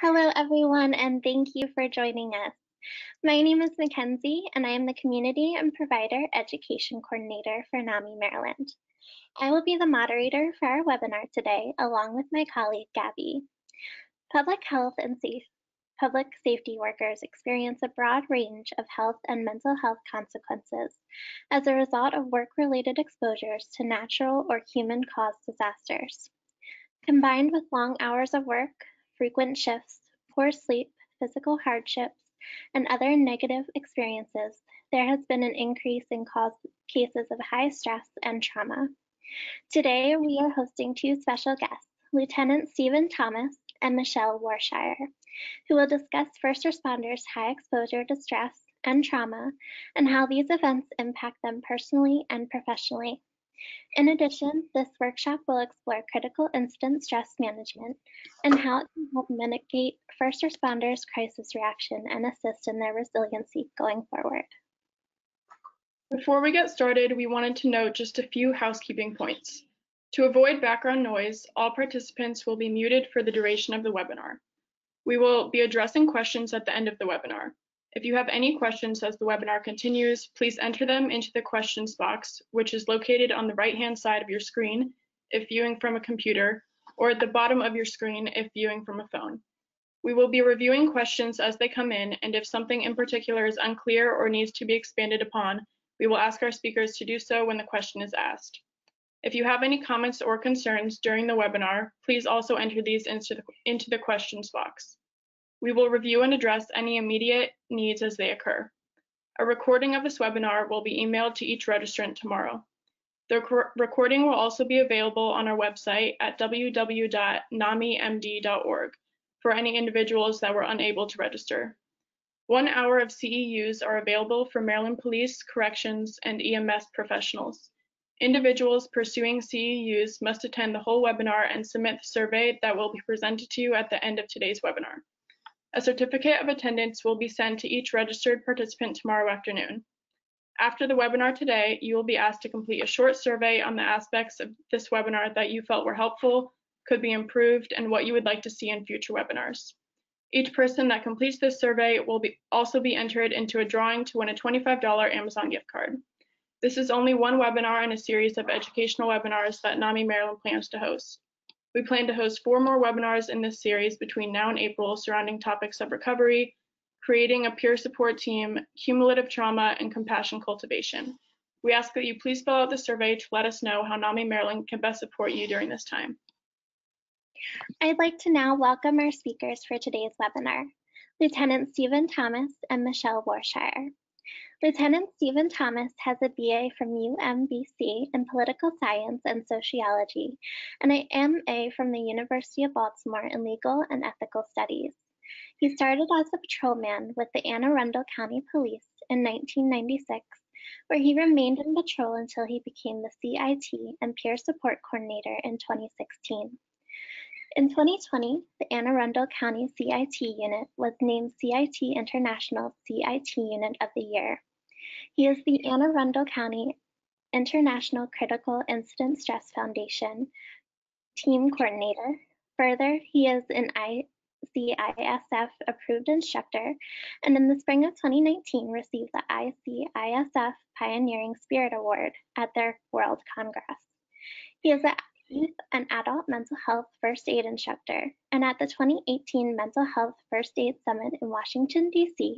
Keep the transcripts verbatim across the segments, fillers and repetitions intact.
Hello, everyone, and thank you for joining us. My name is Mackenzie, and I am the Community and Provider Education Coordinator for NAMI Maryland. I will be the moderator for our webinar today, along with my colleague, Gabby. Public health and safe, public safety workers experience a broad range of health and mental health consequences as a result of work-related exposures to natural or human-caused disasters. Combined with long hours of work, frequent shifts, poor sleep, physical hardships, and other negative experiences, there has been an increase in cause, cases of high stress and trauma. Today, we are hosting two special guests, Lieutenant Steven Thomas and Michelle Warshire, who will discuss first responders' high exposure to stress and trauma and how these events impact them personally and professionally. In addition, this workshop will explore critical incident stress management and how it can help mitigate first responders' crisis reaction and assist in their resiliency going forward. Before we get started, we wanted to note just a few housekeeping points. To avoid background noise, all participants will be muted for the duration of the webinar. We will be addressing questions at the end of the webinar. If you have any questions as the webinar continues, please enter them into the questions box, which is located on the right-hand side of your screen if viewing from a computer, or at the bottom of your screen if viewing from a phone. We will be reviewing questions as they come in, and if something in particular is unclear or needs to be expanded upon, we will ask our speakers to do so when the question is asked. If you have any comments or concerns during the webinar, please also enter these into the, into the questions box. We will review and address any immediate needs as they occur. A recording of this webinar will be emailed to each registrant tomorrow. The recording will also be available on our website at w w w dot nami m d dot org for any individuals that were unable to register. One hour of C E Us are available for Maryland Police, Corrections, and E M S professionals. Individuals pursuing C E Us must attend the whole webinar and submit the survey that will be presented to you at the end of today's webinar. A certificate of attendance will be sent to each registered participant tomorrow afternoon. After the webinar today, you will be asked to complete a short survey on the aspects of this webinar that you felt were helpful, could be improved, and what you would like to see in future webinars. Each person that completes this survey will be also be entered into a drawing to win a twenty-five dollar Amazon gift card. This is only one webinar in a series of educational webinars that NAMI Maryland plans to host. We plan to host four more webinars in this series between now and April surrounding topics of recovery, creating a peer support team, cumulative trauma, and compassion cultivation. We ask that you please fill out the survey to let us know how NAMI Maryland can best support you during this time. I'd like to now welcome our speakers for today's webinar, Lieutenant Steven Thomas and Michelle Warshire. Lieutenant Steven Thomas has a B A from U M B C in Political Science and Sociology, and a M A from the University of Baltimore in Legal and Ethical Studies. He started as a patrolman with the Anne Arundel County Police in nineteen ninety-six, where he remained in patrol until he became the C I T and Peer Support Coordinator in twenty sixteen. In twenty twenty, the Anne Arundel County C I T Unit was named C I T International C I T Unit of the Year. He is the Anne Arundel County International Critical Incident Stress Foundation Team Coordinator. Further, he is an I C I S F Approved Instructor, and in the spring of twenty nineteen received the I C I S F Pioneering Spirit Award at their World Congress. He is a Youth and Adult Mental Health First Aid Instructor, and at the twenty eighteen Mental Health First Aid Summit in Washington, D C,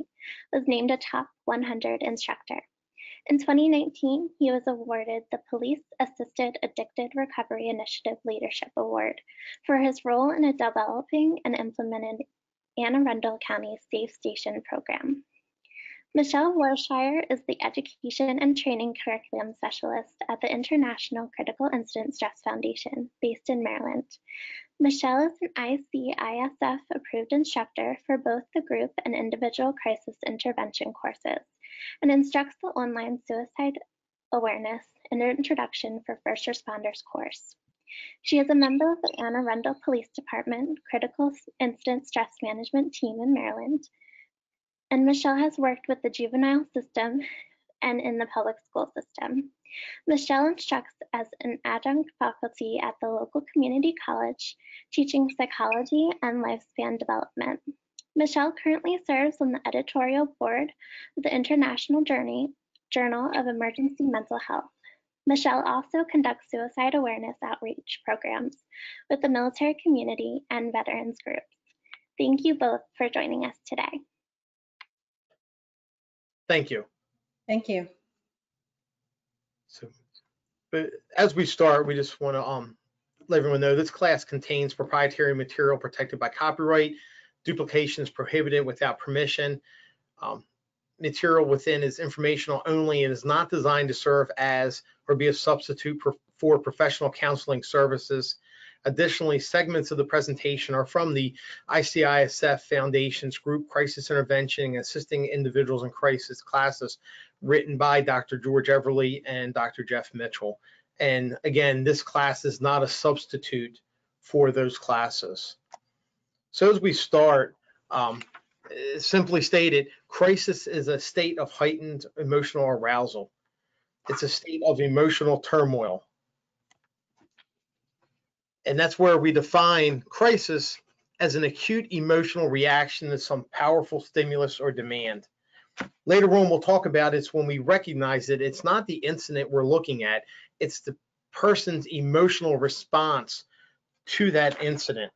was named a Top one hundred Instructor. In twenty nineteen, he was awarded the Police Assisted Addicted Recovery Initiative Leadership Award for his role in a developing and implemented Anne Arundel County Safe Station program. Michelle Worshire is the Education and Training Curriculum Specialist at the International Critical Incident Stress Foundation, based in Maryland. Michelle is an I C I S F Approved Instructor for both the group and individual crisis intervention courses, and instructs the online Suicide Awareness and Introduction for First Responders course. She is a member of the Anne Arundel Police Department Critical Incident Stress Management Team in Maryland, and Michelle has worked with the juvenile system and in the public school system. Michelle instructs as an adjunct faculty at the local community college, teaching psychology and lifespan development. Michelle currently serves on the editorial board of the International Journal of Emergency Mental Health. Michelle also conducts suicide awareness outreach programs with the military community and veterans groups. Thank you both for joining us today. Thank you. Thank you. So, but as we start, we just want to um, let everyone know this class contains proprietary material protected by copyright. Duplication is prohibited without permission. Um, Material within is informational only and is not designed to serve as or be a substitute for, for professional counseling services. Additionally, segments of the presentation are from the I C I S F Foundation's Group Crisis Intervention and Assisting Individuals in Crisis classes, written by Doctor George Everly and Doctor Jeff Mitchell. And again, this class is not a substitute for those classes. So as we start, um, simply stated, crisis is a state of heightened emotional arousal. It's a state of emotional turmoil. And that's where we define crisis as an acute emotional reaction to some powerful stimulus or demand. Later on, we'll talk about it's when we recognize it. It's not the incident we're looking at. It's the person's emotional response to that incident.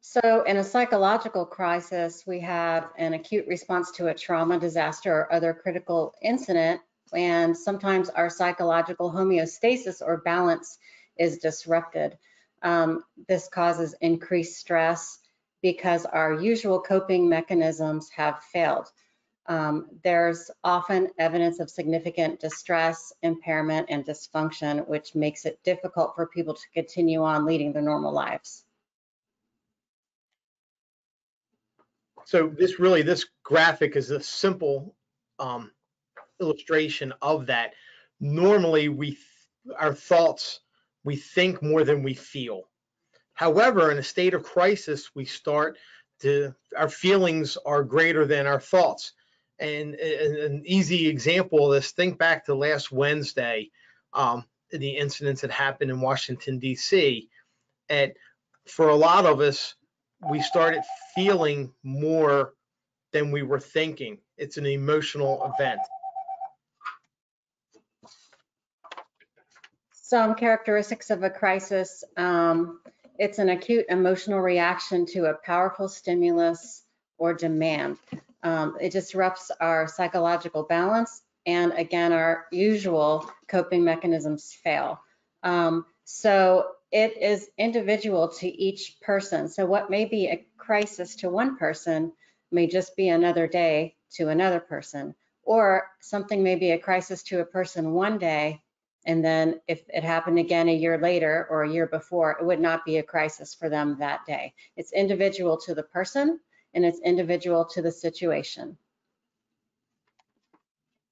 So in a psychological crisis, we have an acute response to a trauma, disaster, or other critical incident, and sometimes our psychological homeostasis or balance is disrupted. Um, this causes increased stress because our usual coping mechanisms have failed. Um, there's often evidence of significant distress, impairment, and dysfunction, which makes it difficult for people to continue on leading their normal lives. So this really, this graphic is a simple um, illustration of that. Normally, we th our thoughts, we think more than we feel. However, in a state of crisis, we start to, our feelings are greater than our thoughts. And, and an easy example of this, think back to last Wednesday, um, the incidents that happened in Washington, D C And for a lot of us, we started feeling more than we were thinking. It's an emotional event. Some characteristics of a crisis. Um, it's an acute emotional reaction to a powerful stimulus or demand. Um, it disrupts our psychological balance, and again, our usual coping mechanisms fail. Um, so it is individual to each person. So what may be a crisis to one person may just be another day to another person, or something may be a crisis to a person one day, and then if it happened again a year later or a year before, it would not be a crisis for them that day. It's individual to the person, and it's individual to the situation.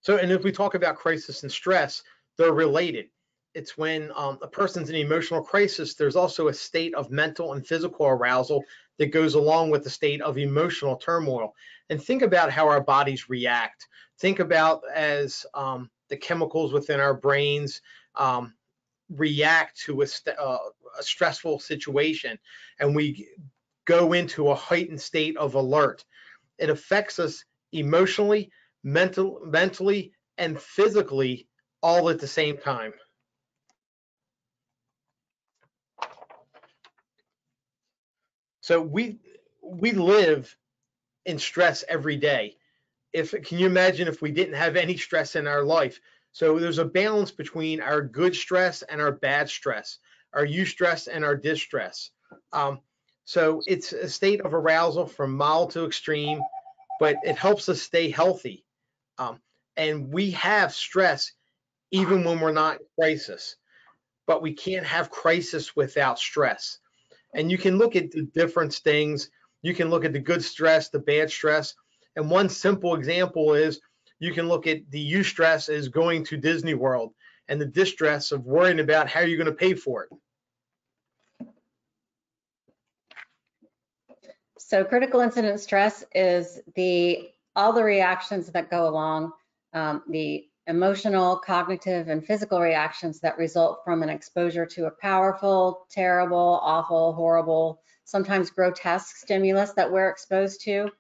So, and if we talk about crisis and stress, they're related. It's when um, a person's in an emotional crisis, there's also a state of mental and physical arousal that goes along with the state of emotional turmoil. And think about how our bodies react. Think about as um, the chemicals within our brains um, react to a, st uh, a stressful situation, and we go into a heightened state of alert. It affects us emotionally, mental, mentally, and physically all at the same time. So we we live in stress every day. If can you imagine if we didn't have any stress in our life? So there's a balance between our good stress and our bad stress, our eustress and our distress. Um, so it's a state of arousal from mild to extreme, but it helps us stay healthy. Um, and we have stress even when we're not in crisis, but we can't have crisis without stress. And you can look at the different things. You can look at the good stress, the bad stress. And one simple example is you can look at the eustress as going to Disney World, and the distress of worrying about how you're going to pay for it. So critical incident stress is the all the reactions that go along, um, the emotional, cognitive, and physical reactions that result from an exposure to a powerful, terrible, awful, horrible, sometimes grotesque stimulus that we're exposed to,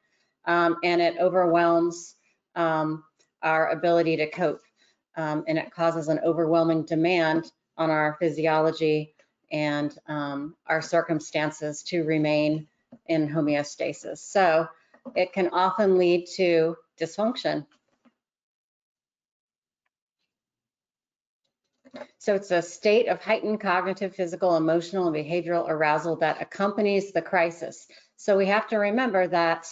um, and it overwhelms um, our ability to cope, um, and it causes an overwhelming demand on our physiology and um, our circumstances to remain in homeostasis. So it can often lead to dysfunction. So it's a state of heightened cognitive, physical, emotional, and behavioral arousal that accompanies the crisis. So we have to remember that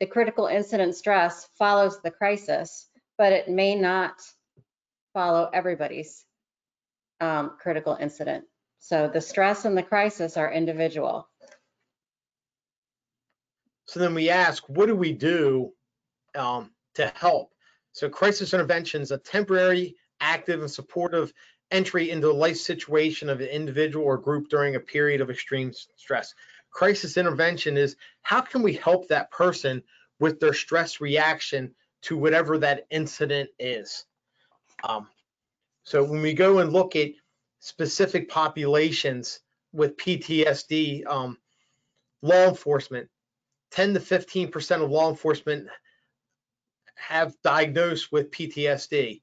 the critical incident stress follows the crisis, but it may not follow everybody's um, critical incident. So the stress and the crisis are individual. So then we ask, what do we do um, to help? So crisis intervention is a temporary, active, and supportive entry into the life situation of an individual or group during a period of extreme stress. Crisis intervention is how can we help that person with their stress reaction to whatever that incident is. Um, so when we go and look at specific populations with P T S D, um, law enforcement, ten to fifteen percent of law enforcement have diagnosed with P T S D.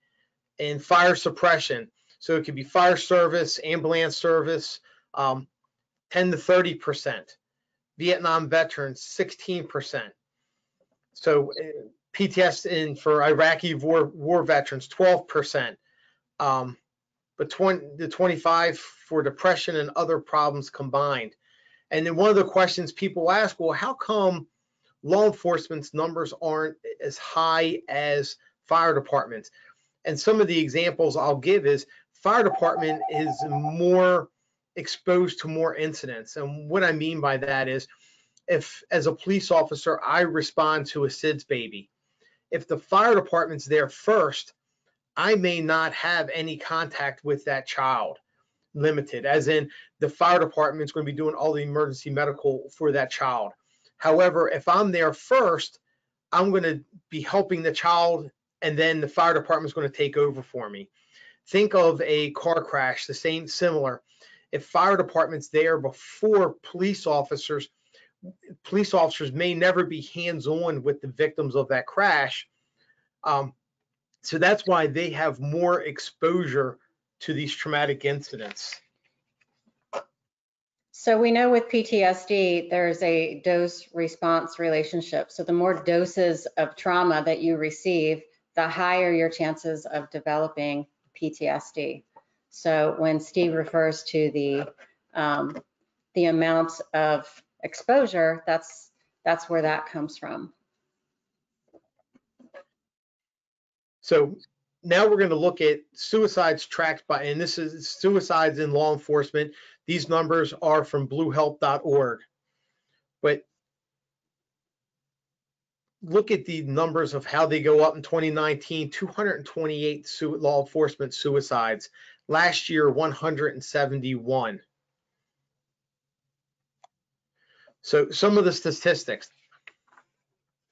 And fire suppression, so it could be fire service, ambulance service, um, ten to thirty percent. Vietnam veterans, sixteen percent. So P T S D for Iraqi war, war veterans, twelve percent. Um, but twenty to twenty-five for depression and other problems combined. And then one of the questions people ask, well, how come law enforcement's numbers aren't as high as fire departments? And some of the examples I'll give is fire department is more exposed to more incidents. And what I mean by that is if, as a police officer, I respond to a SIDS baby, if the fire department's there first, I may not have any contact with that child, limited, as in the fire department's going to be doing all the emergency medical for that child. However, if I'm there first, I'm going to be helping the child, and then the fire department is going to take over for me. Think of a car crash, the same, similar. If fire department's there before police officers, police officers may never be hands-on with the victims of that crash. Um, so that's why they have more exposure to these traumatic incidents. So we know with P T S D, there's a dose-response relationship. So the more doses of trauma that you receive, the higher your chances of developing P T S D. So when Steve refers to the um, the amount of exposure, that's that's where that comes from. So now we're going to look at suicides tracked by, and this is suicides in law enforcement. These numbers are from blue help dot org, but look at the numbers of how they go up in twenty nineteen, two hundred twenty-eight law enforcement suicides. Last year, one hundred seventy-one. So some of the statistics.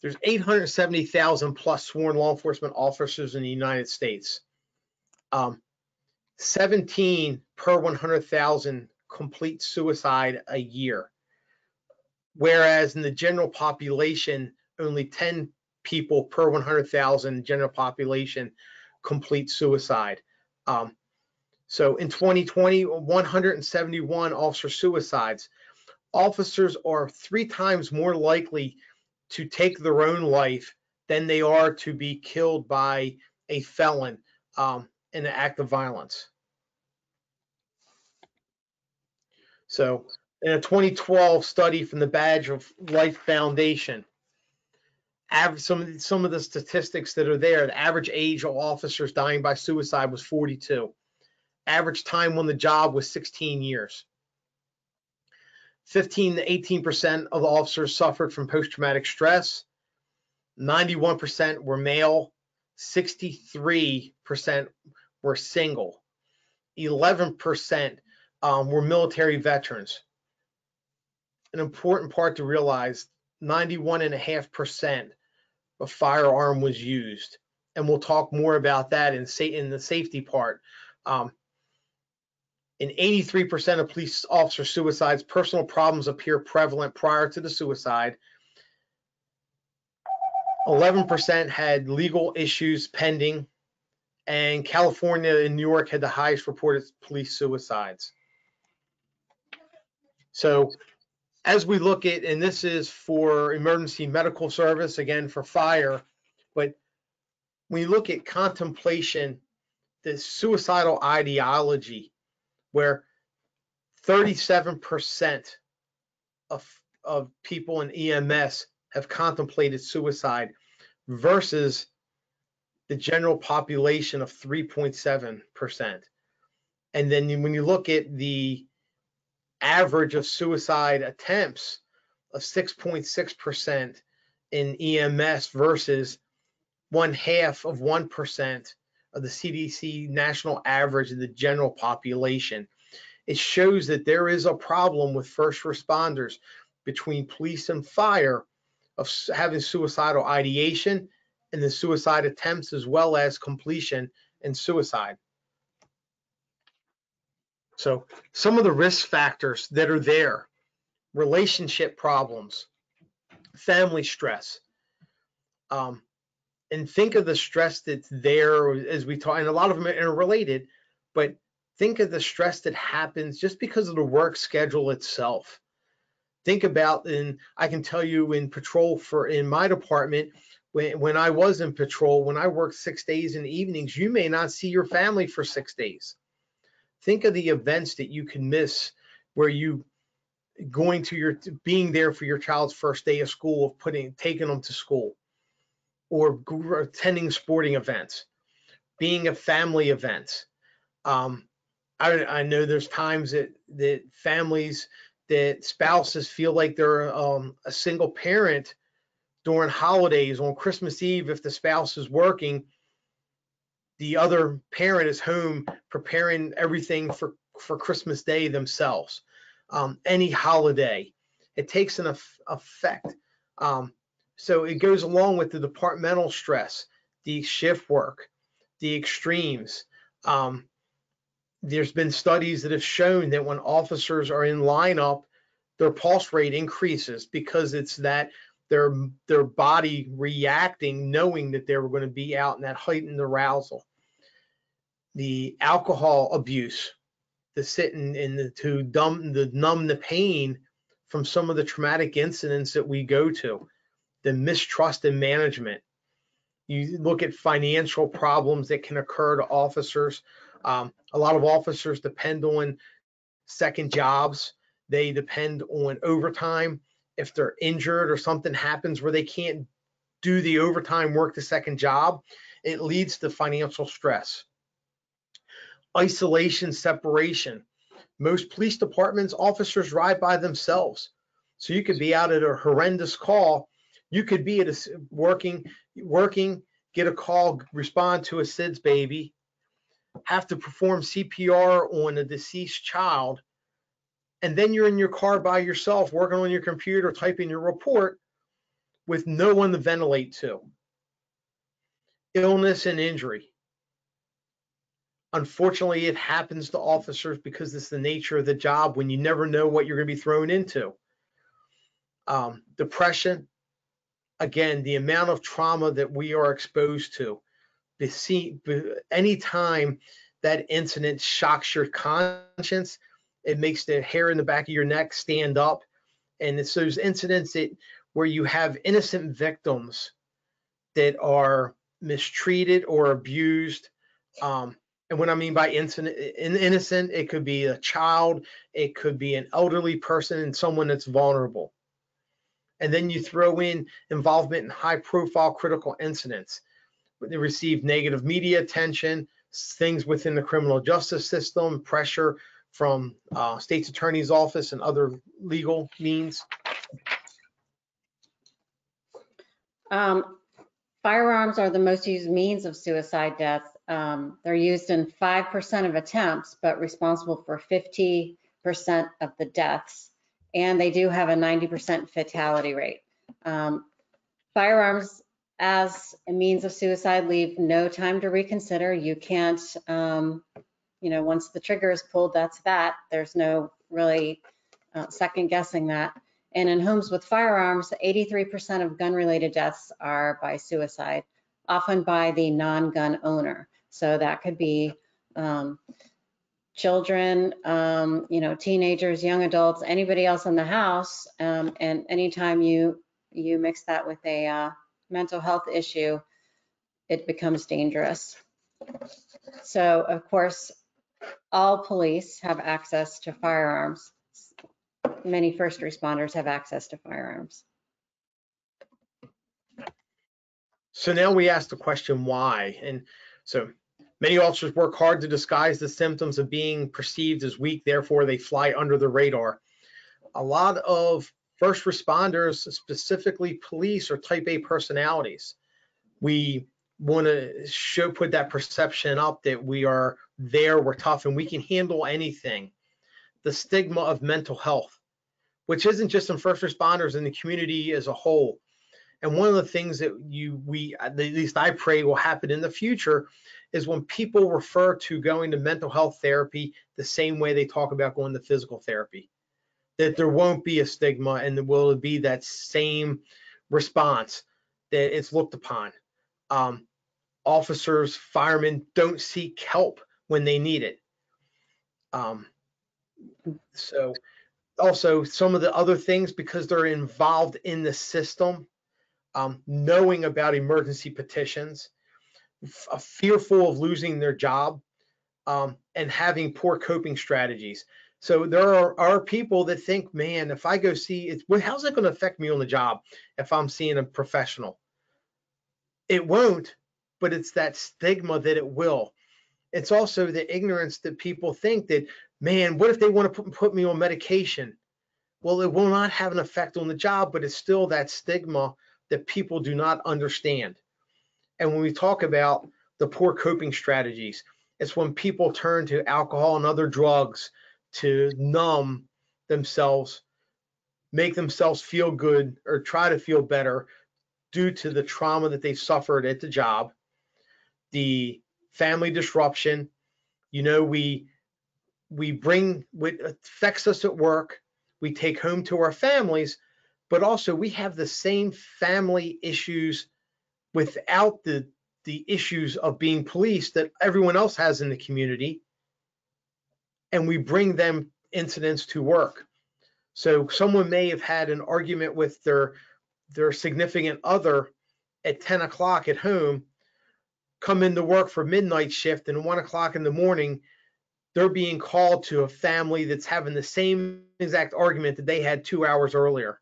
There's eight hundred seventy thousand plus sworn law enforcement officers in the United States. Um, seventeen per one hundred thousand complete suicide a year. Whereas in the general population, only ten people per one hundred thousand general population complete suicide. Um, so in twenty twenty, one hundred seventy-one officer suicides. Officers are three times more likely to take their own life than they are to be killed by a felon um, in an act of violence. So in a twenty twelve study from the Badge of Life Foundation, Some of, the, some of the statistics that are there, the average age of officers dying by suicide was forty-two. Average time on the job was sixteen years. fifteen to eighteen percent of the officers suffered from post-traumatic stress. ninety-one percent were male. sixty-three percent were single. eleven percent um, were military veterans. An important part to realize, ninety-one point five percent a firearm was used. And we'll talk more about that in, sa in the safety part. Um, in eighty-three percent of police officer suicides, personal problems appear prevalent prior to the suicide. eleven percent had legal issues pending, and California and New York had the highest reported police suicides. So as we look at, and this is for emergency medical service, again for fire, but when you look at contemplation, this suicidal ideology, where thirty-seven percent of, of people in E M S have contemplated suicide versus the general population of three point seven percent. And then when you look at the average of suicide attempts of six point six percent in E M S versus one half of one percent of the C D C national average in the general population, it shows that there is a problem with first responders between police and fire of having suicidal ideation and the suicide attempts, as well as completion and suicide. So some of the risk factors that are there: relationship problems, family stress, um, and think of the stress that's there as we talk, and a lot of them are interrelated, but think of the stress that happens just because of the work schedule itself. Think about, and I can tell you in patrol for in my department, when, when I was in patrol, when I worked six days in the evenings, you may not see your family for six days. Think of the events that you can miss, where you going to your, being there for your child's first day of school, of putting, taking them to school, or attending sporting events, being a family event. Um, I, I know there's times that, that families, that spouses feel like they're um, a single parent during holidays. On Christmas Eve, if the spouse is working, the other parent is home preparing everything for, for Christmas Day themselves. Um, any holiday, it takes an effect. Um, so it goes along with the departmental stress, the shift work, the extremes. Um, There's been studies that have shown that when officers are in lineup, their pulse rate increases because it's that their their body reacting, knowing that they were going to be out, in that heightened arousal. The alcohol abuse, the sitting in the to dumb the numb the pain from some of the traumatic incidents that we go to, the mistrust in management. You look at financial problems that can occur to officers. Um, a lot of officers depend on second jobs. They depend on overtime. If they're injured or something happens where they can't do the overtime work, the second job, it leads to financial stress. Isolation, separation. Most police departments, officers ride by themselves. So you could be out at a horrendous call. You could be at a, working, working, get a call, respond to a SIDS baby, have to perform C P R on a deceased child, and then you're in your car by yourself working on your computer, typing your report with no one to ventilate to. Illness and injury. Unfortunately, it happens to officers because it's the nature of the job, when you never know what you're going to be thrown into. Um, depression. Again, the amount of trauma that we are exposed to. Any time that incident shocks your conscience, it makes the hair in the back of your neck stand up. And it's those incidents that where you have innocent victims that are mistreated or abused. Um, and what I mean by incident, in, innocent, it could be a child, it could be an elderly person, and someone that's vulnerable. And then you throw in involvement in high-profile critical incidents. They receive negative media attention, things within the criminal justice system, pressure from uh, state's attorney's office and other legal means. Um, firearms are the most used means of suicide deaths. Um, they're used in five percent of attempts, but responsible for fifty percent of the deaths. And they do have a ninety percent fatality rate. Um, firearms as a means of suicide, leave no time to reconsider. You can't, um, you know, once the trigger is pulled, that's that. There's no really uh, second guessing that. And in homes with firearms, eighty-three percent of gun-related deaths are by suicide, often by the non-gun owner. So that could be um, children, um, you know, teenagers, young adults, anybody else in the house. Um, and anytime you you mix that with a uh, mental health issue, it becomes dangerous. So, of course, all police have access to firearms. Many first responders have access to firearms. So now we ask the question, why? And so many officers work hard to disguise the symptoms of being perceived as weak, therefore they fly under the radar. A lot of first responders, specifically police, are type A personalities. We want to show, put that perception up that we are there, we're tough, and we can handle anything. The stigma of mental health, which isn't just in first responders, in the community as a whole. And one of the things that you, we, at least I pray will happen in the future, is when people refer to going to mental health therapy the same way they talk about going to physical therapy, that there won't be a stigma and there will be that same response that it's looked upon. Um, officers, firemen don't seek help when they need it. Um, So also some of the other things, because they're involved in the system, um, knowing about emergency petitions, fearful of losing their job, um, and having poor coping strategies. So there are, are people that think, man, if I go see it, well, how's it going to affect me on the job if I'm seeing a professional? It won't, but it's that stigma that it will. It's also the ignorance that people think that, man, what if they want to put, put me on medication? Well, it will not have an effect on the job, but it's still that stigma that people do not understand. And when we talk about the poor coping strategies, it's when people turn to alcohol and other drugs to numb themselves, make themselves feel good or try to feel better due to the trauma that they've suffered at the job, the family disruption. You know, we... we bring what affects us at work, we take home to our families, but also we have the same family issues without the, the issues of being police that everyone else has in the community. And we bring them incidents to work. So someone may have had an argument with their, their significant other at ten o'clock at home, come into work for midnight shift, and one o'clock in the morning, they're being called to a family that's having the same exact argument that they had two hours earlier.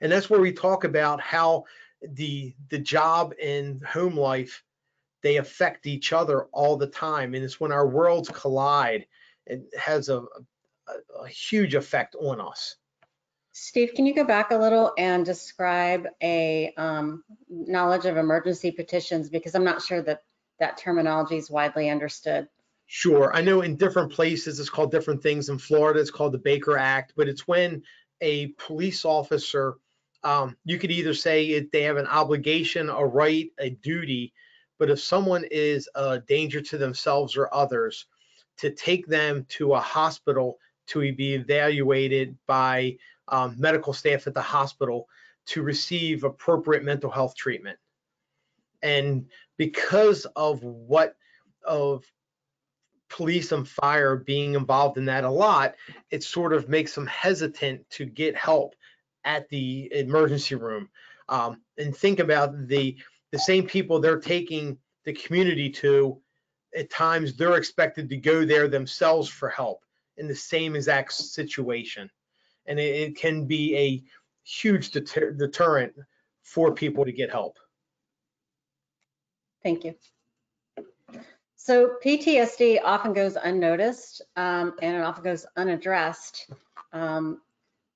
And that's where we talk about how the, the job and home life, they affect each other all the time. And it's when our worlds collide, it has a, a, a huge effect on us. Steve, can you go back a little and describe a um, knowledge of emergency petitions? Because I'm not sure that that terminology is widely understood. Sure. I know in different places it's called different things. In Florida, it's called the Baker Act, but it's when a police officer, um, you could either say it, they have an obligation, a right, a duty, but if someone is a danger to themselves or others, to take them to a hospital to be evaluated by um, medical staff at the hospital to receive appropriate mental health treatment. And because of what of police and fire being involved in that a lot, it sort of makes them hesitant to get help at the emergency room. Um, and think about the the same people they're taking the community to, at times they're expected to go there themselves for help in the same exact situation. And it, it can be a huge deter deterrent for people to get help. Thank you. So P T S D often goes unnoticed um, and it often goes unaddressed. Um,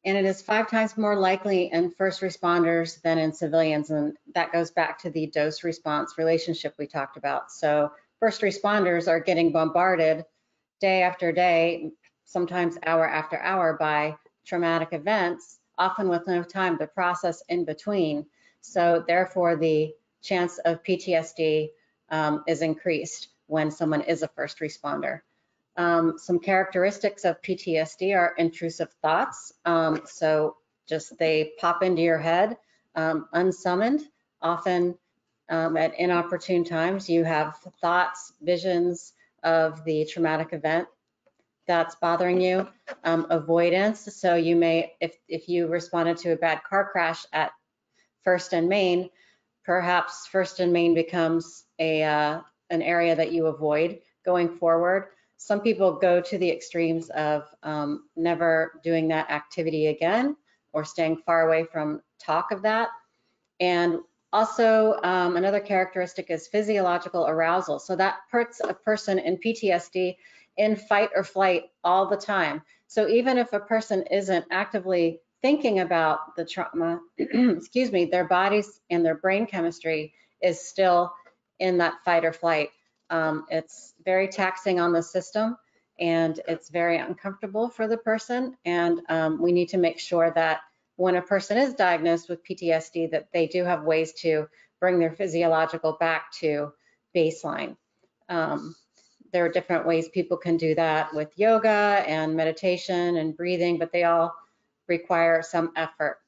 and it is five times more likely in first responders than in civilians. And that goes back to the dose response relationship we talked about. So first responders are getting bombarded day after day, sometimes hour after hour, by traumatic events, often with no time to process in between. So therefore, the chance of P T S D um, is increased when someone is a first responder. Um, some characteristics of P T S D are intrusive thoughts. Um, so just they pop into your head um, unsummoned, often um, at inopportune times. You have thoughts, visions of the traumatic event that's bothering you. Um, avoidance, so you may, if, if you responded to a bad car crash at First and Main, perhaps First and Main becomes a uh, an area that you avoid going forward. Some people go to the extremes of um, never doing that activity again or staying far away from talk of that. And also um, another characteristic is physiological arousal. So that puts a person in P T S D in fight or flight all the time. So even if a person isn't actively thinking about the trauma, excuse me, their bodies and their brain chemistry is still in that fight or flight. Um, it's very taxing on the system, and it's very uncomfortable for the person. And um, we need to make sure that when a person is diagnosed with P T S D, that they do have ways to bring their physiological back to baseline. Um, there are different ways people can do that with yoga and meditation and breathing, but they all require some effort.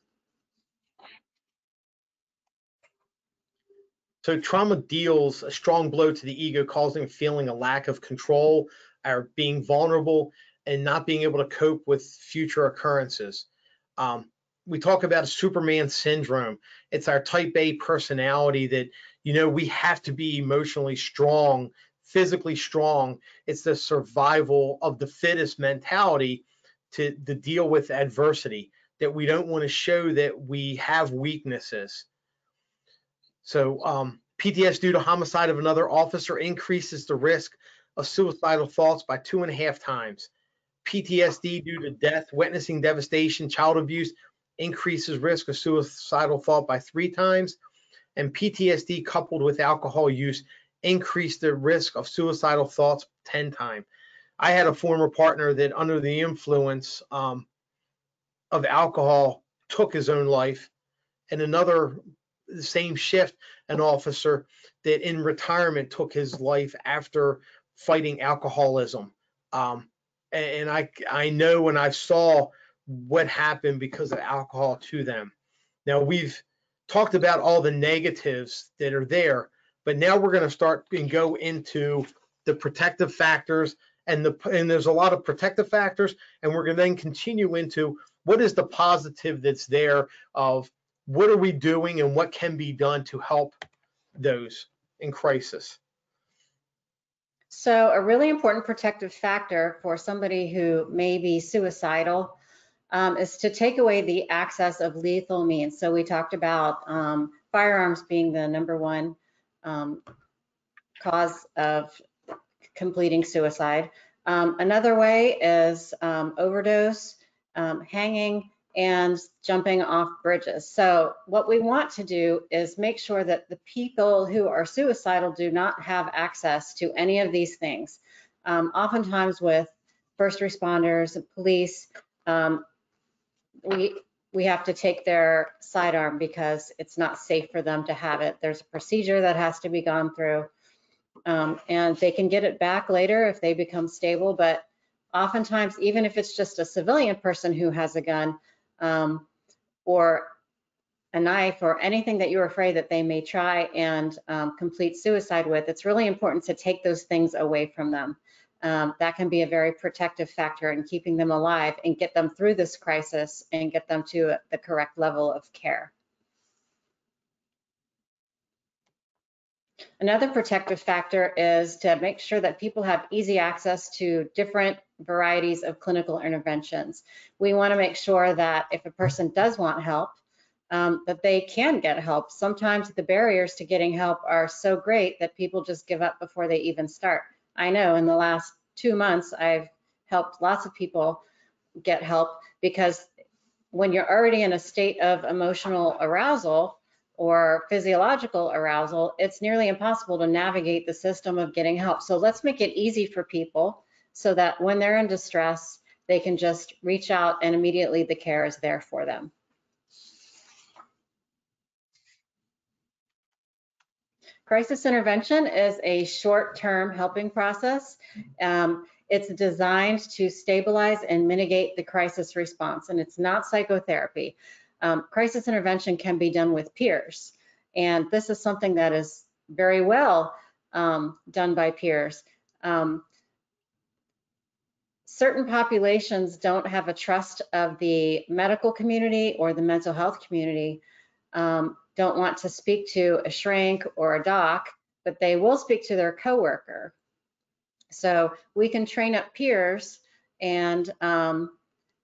So trauma deals a strong blow to the ego, causing feeling a lack of control, or being vulnerable and not being able to cope with future occurrences. Um, we talk about Superman syndrome. It's our type A personality that, you know, we have to be emotionally strong, physically strong. It's the survival of the fittest mentality to, to deal with adversity, that we don't want to show that we have weaknesses. So um, P T S D due to homicide of another officer increases the risk of suicidal thoughts by two and a half times. P T S D due to death, witnessing devastation, child abuse increases risk of suicidal thought by three times. And P T S D coupled with alcohol use increased the risk of suicidal thoughts ten times. I had a former partner that under the influence um, of alcohol took his own life, and another the same shift, an officer that in retirement took his life after fighting alcoholism. Um, and I, I know when I saw what happened because of alcohol to them. Now, we've talked about all the negatives that are there, but now we're going to start and go into the protective factors, and the and there's a lot of protective factors, and we're going to then continue into what is the positive that's there of what are we doing and what can be done to help those in crisis? So a really important protective factor for somebody who may be suicidal um, is to take away the access of lethal means. So we talked about um, firearms being the number one um, cause of completing suicide. Um, another way is um, overdose, um, hanging, and jumping off bridges. So what we want to do is make sure that the people who are suicidal do not have access to any of these things. Um, oftentimes with first responders and police, um, we, we have to take their sidearm because it's not safe for them to have it. There's a procedure that has to be gone through, um, and they can get it back later if they become stable. But oftentimes, even if it's just a civilian person who has a gun, Um, or a knife or anything that you're afraid that they may try and um, complete suicide with, it's really important to take those things away from them. Um, that can be a very protective factor in keeping them alive and get them through this crisis and get them to the correct level of care. Another protective factor is to make sure that people have easy access to different varieties of clinical interventions. We want to make sure that if a person does want help, um, that they can get help. Sometimes the barriers to getting help are so great that people just give up before they even start. I know in the last two months, I've helped lots of people get help because when you're already in a state of emotional arousal or physiological arousal, it's nearly impossible to navigate the system of getting help. So let's make it easy for people so that when they're in distress, they can just reach out and immediately the care is there for them. Crisis intervention is a short-term helping process. Um, it's designed to stabilize and mitigate the crisis response, and it's not psychotherapy. Um, crisis intervention can be done with peers, and this is something that is very well um, done by peers. Um, certain populations don't have a trust of the medical community or the mental health community, um, don't want to speak to a shrink or a doc, but they will speak to their coworker. So we can train up peers and um,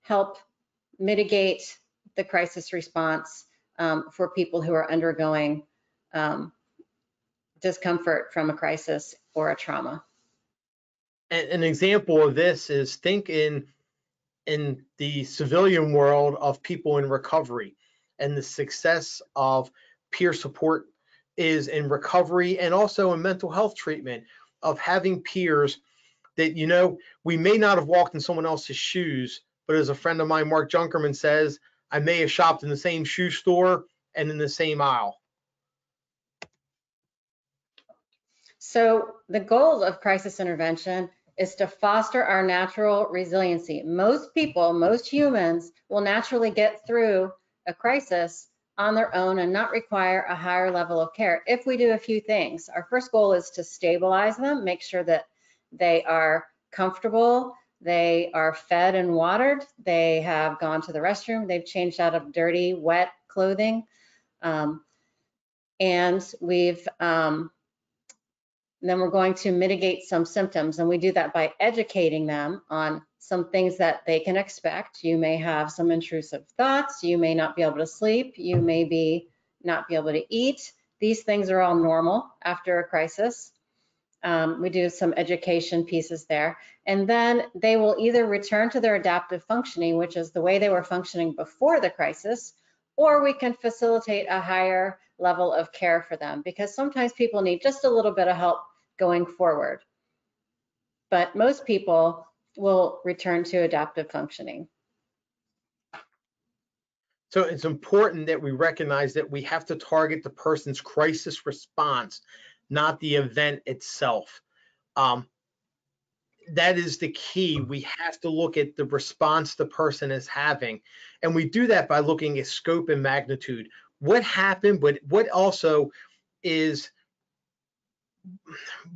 help mitigate the crisis response um, for people who are undergoing um, discomfort from a crisis or a trauma. An example of this is think in, in the civilian world of people in recovery, and the success of peer support is in recovery and also in mental health treatment, of having peers that, you know, we may not have walked in someone else's shoes, but as a friend of mine, Mark Junkerman, says, I may have shopped in the same shoe store and in the same aisle. So the goal of crisis intervention is to foster our natural resiliency. Most people, most humans, will naturally get through a crisis on their own and not require a higher level of care if we do a few things. Our first goal is to stabilize them, make sure that they are comfortable, they are fed and watered, they have gone to the restroom, they've changed out of dirty, wet clothing, um, and we've um, And then we're going to mitigate some symptoms, and we do that by educating them on some things that they can expect. You may have some intrusive thoughts, you may not be able to sleep, you may be not be able to eat. These things are all normal after a crisis. Um, we do some education pieces there, and then they will either return to their adaptive functioning, which is the way they were functioning before the crisis, or we can facilitate a higher level of care for them, because sometimes people need just a little bit of help going forward, but most people will return to adaptive functioning. So it's important that we recognize that we have to target the person's crisis response, not the event itself. Um, that is the key. We have to look at the response the person is having, and we do that by looking at scope and magnitude. What happened, but what also is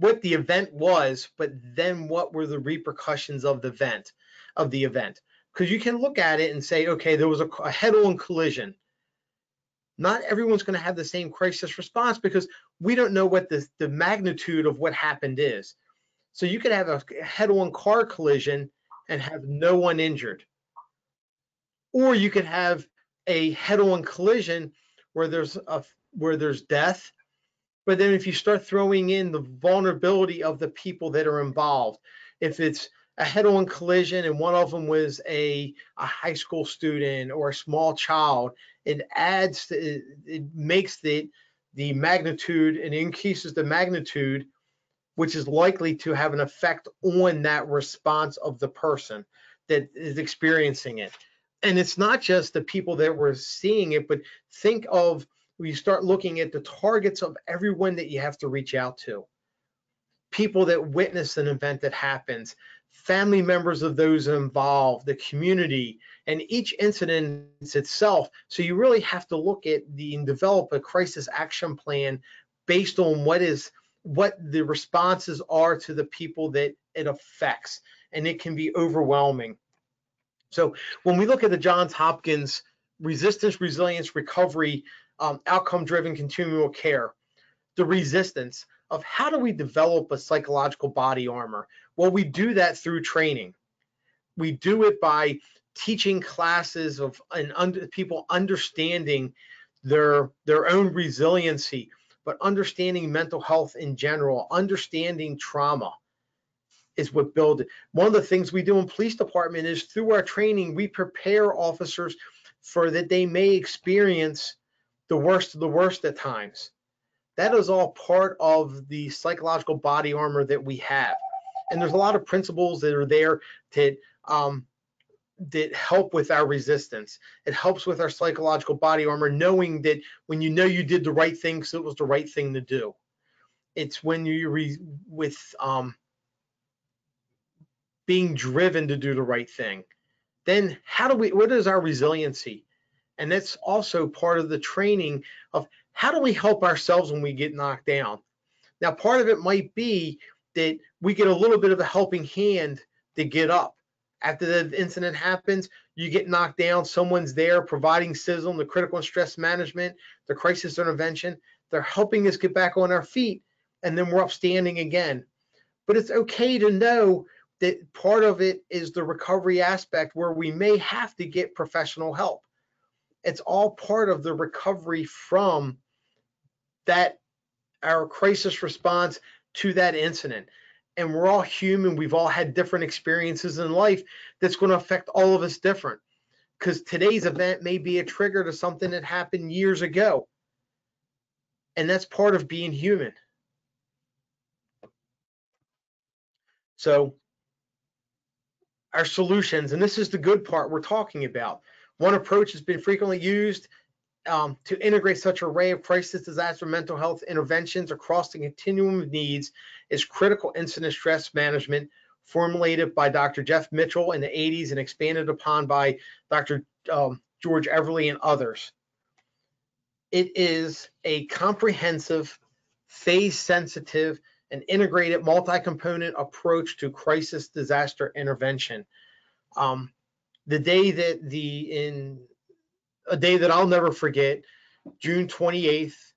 what the event was, but then what were the repercussions of the event, of the event? Because you can look at it and say, okay, there was a, a head-on collision. Not everyone's going to have the same crisis response, because we don't know what the, the magnitude of what happened is. So you could have a head-on car collision and have no one injured. Or you could have a head-on collision where there's a where there's death, but then if you start throwing in the vulnerability of the people that are involved, if it's a head-on collision and one of them was a a high school student or a small child, it adds to, it, it makes the the magnitude and increases the magnitude, which is likely to have an effect on that response of the person that is experiencing it. And it's not just the people that were seeing it, but think of, when you start looking at the targets of everyone that you have to reach out to, people that witness an event that happens, family members of those involved, the community, and each incident itself. So you really have to look at the and develop a crisis action plan based on what is what the responses are to the people that it affects, and it can be overwhelming. So when we look at the Johns Hopkins resistance, resilience, recovery, um, outcome-driven continual care, the resistance of how do we develop a psychological body armor? Well, we do that through training. We do it by teaching classes of and under, people understanding their, their own resiliency, but understanding mental health in general, understanding trauma is what builds it. One of the things we do in police department is through our training, we prepare officers for that they may experience the worst of the worst at times. That is all part of the psychological body armor that we have. And there's a lot of principles that are there that, um, that help with our resistance. It helps with our psychological body armor, knowing that when you know you did the right thing, so it was the right thing to do. it's when you re with um, being driven to do the right thing. Then how do we, what is our resiliency? And that's also part of the training of how do we help ourselves when we get knocked down? Now, part of it might be that we get a little bit of a helping hand to get up. After the incident happens, you get knocked down, someone's there providing C I S M, the critical and stress management, the crisis intervention. They're helping us get back on our feet, and then we're up standing again. But it's okay to know that part of it is the recovery aspect where we may have to get professional help. It's all part of the recovery from that, our crisis response to that incident. And we're all human. We've all had different experiences in life that's going to affect all of us different, because today's event may be a trigger to something that happened years ago. And that's part of being human. So our solutions, and this is the good part we're talking about. One approach has been frequently used um, to integrate such an array of crisis, disaster, mental health interventions across the continuum of needs is critical incident stress management, formulated by Doctor Jeff Mitchell in the eighties and expanded upon by Doctor Um, George Everly and others. It is a comprehensive, phase-sensitive, and integrated multi-component approach to crisis disaster intervention. Um, The day that the in a day that I'll never forget, June twenty-eighth,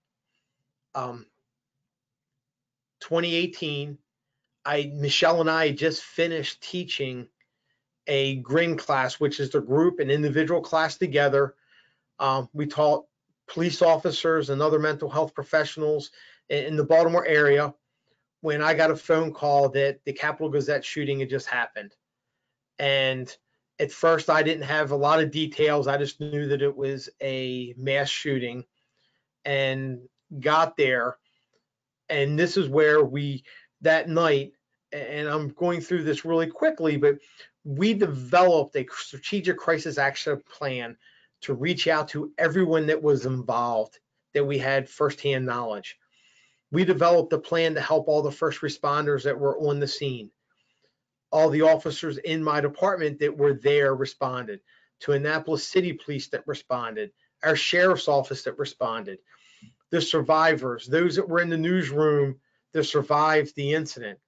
um, twenty eighteen, I Michelle and I just finished teaching a GRIN class, which is the group and individual class together. Um, we taught police officers and other mental health professionals in, in the Baltimore area when I got a phone call that the Capitol Gazette shooting had just happened. And at first, I didn't have a lot of details. I just knew that it was a mass shooting, and got there. And this is where we, that night, and I'm going through this really quickly, but we developed a strategic crisis action plan to reach out to everyone that was involved, that we had firsthand knowledge. We developed a plan to help all the first responders that were on the scene. All the officers in my department that were there responded, to Annapolis City Police that responded, our sheriff's office that responded, the survivors, those that were in the newsroom that survived the incident,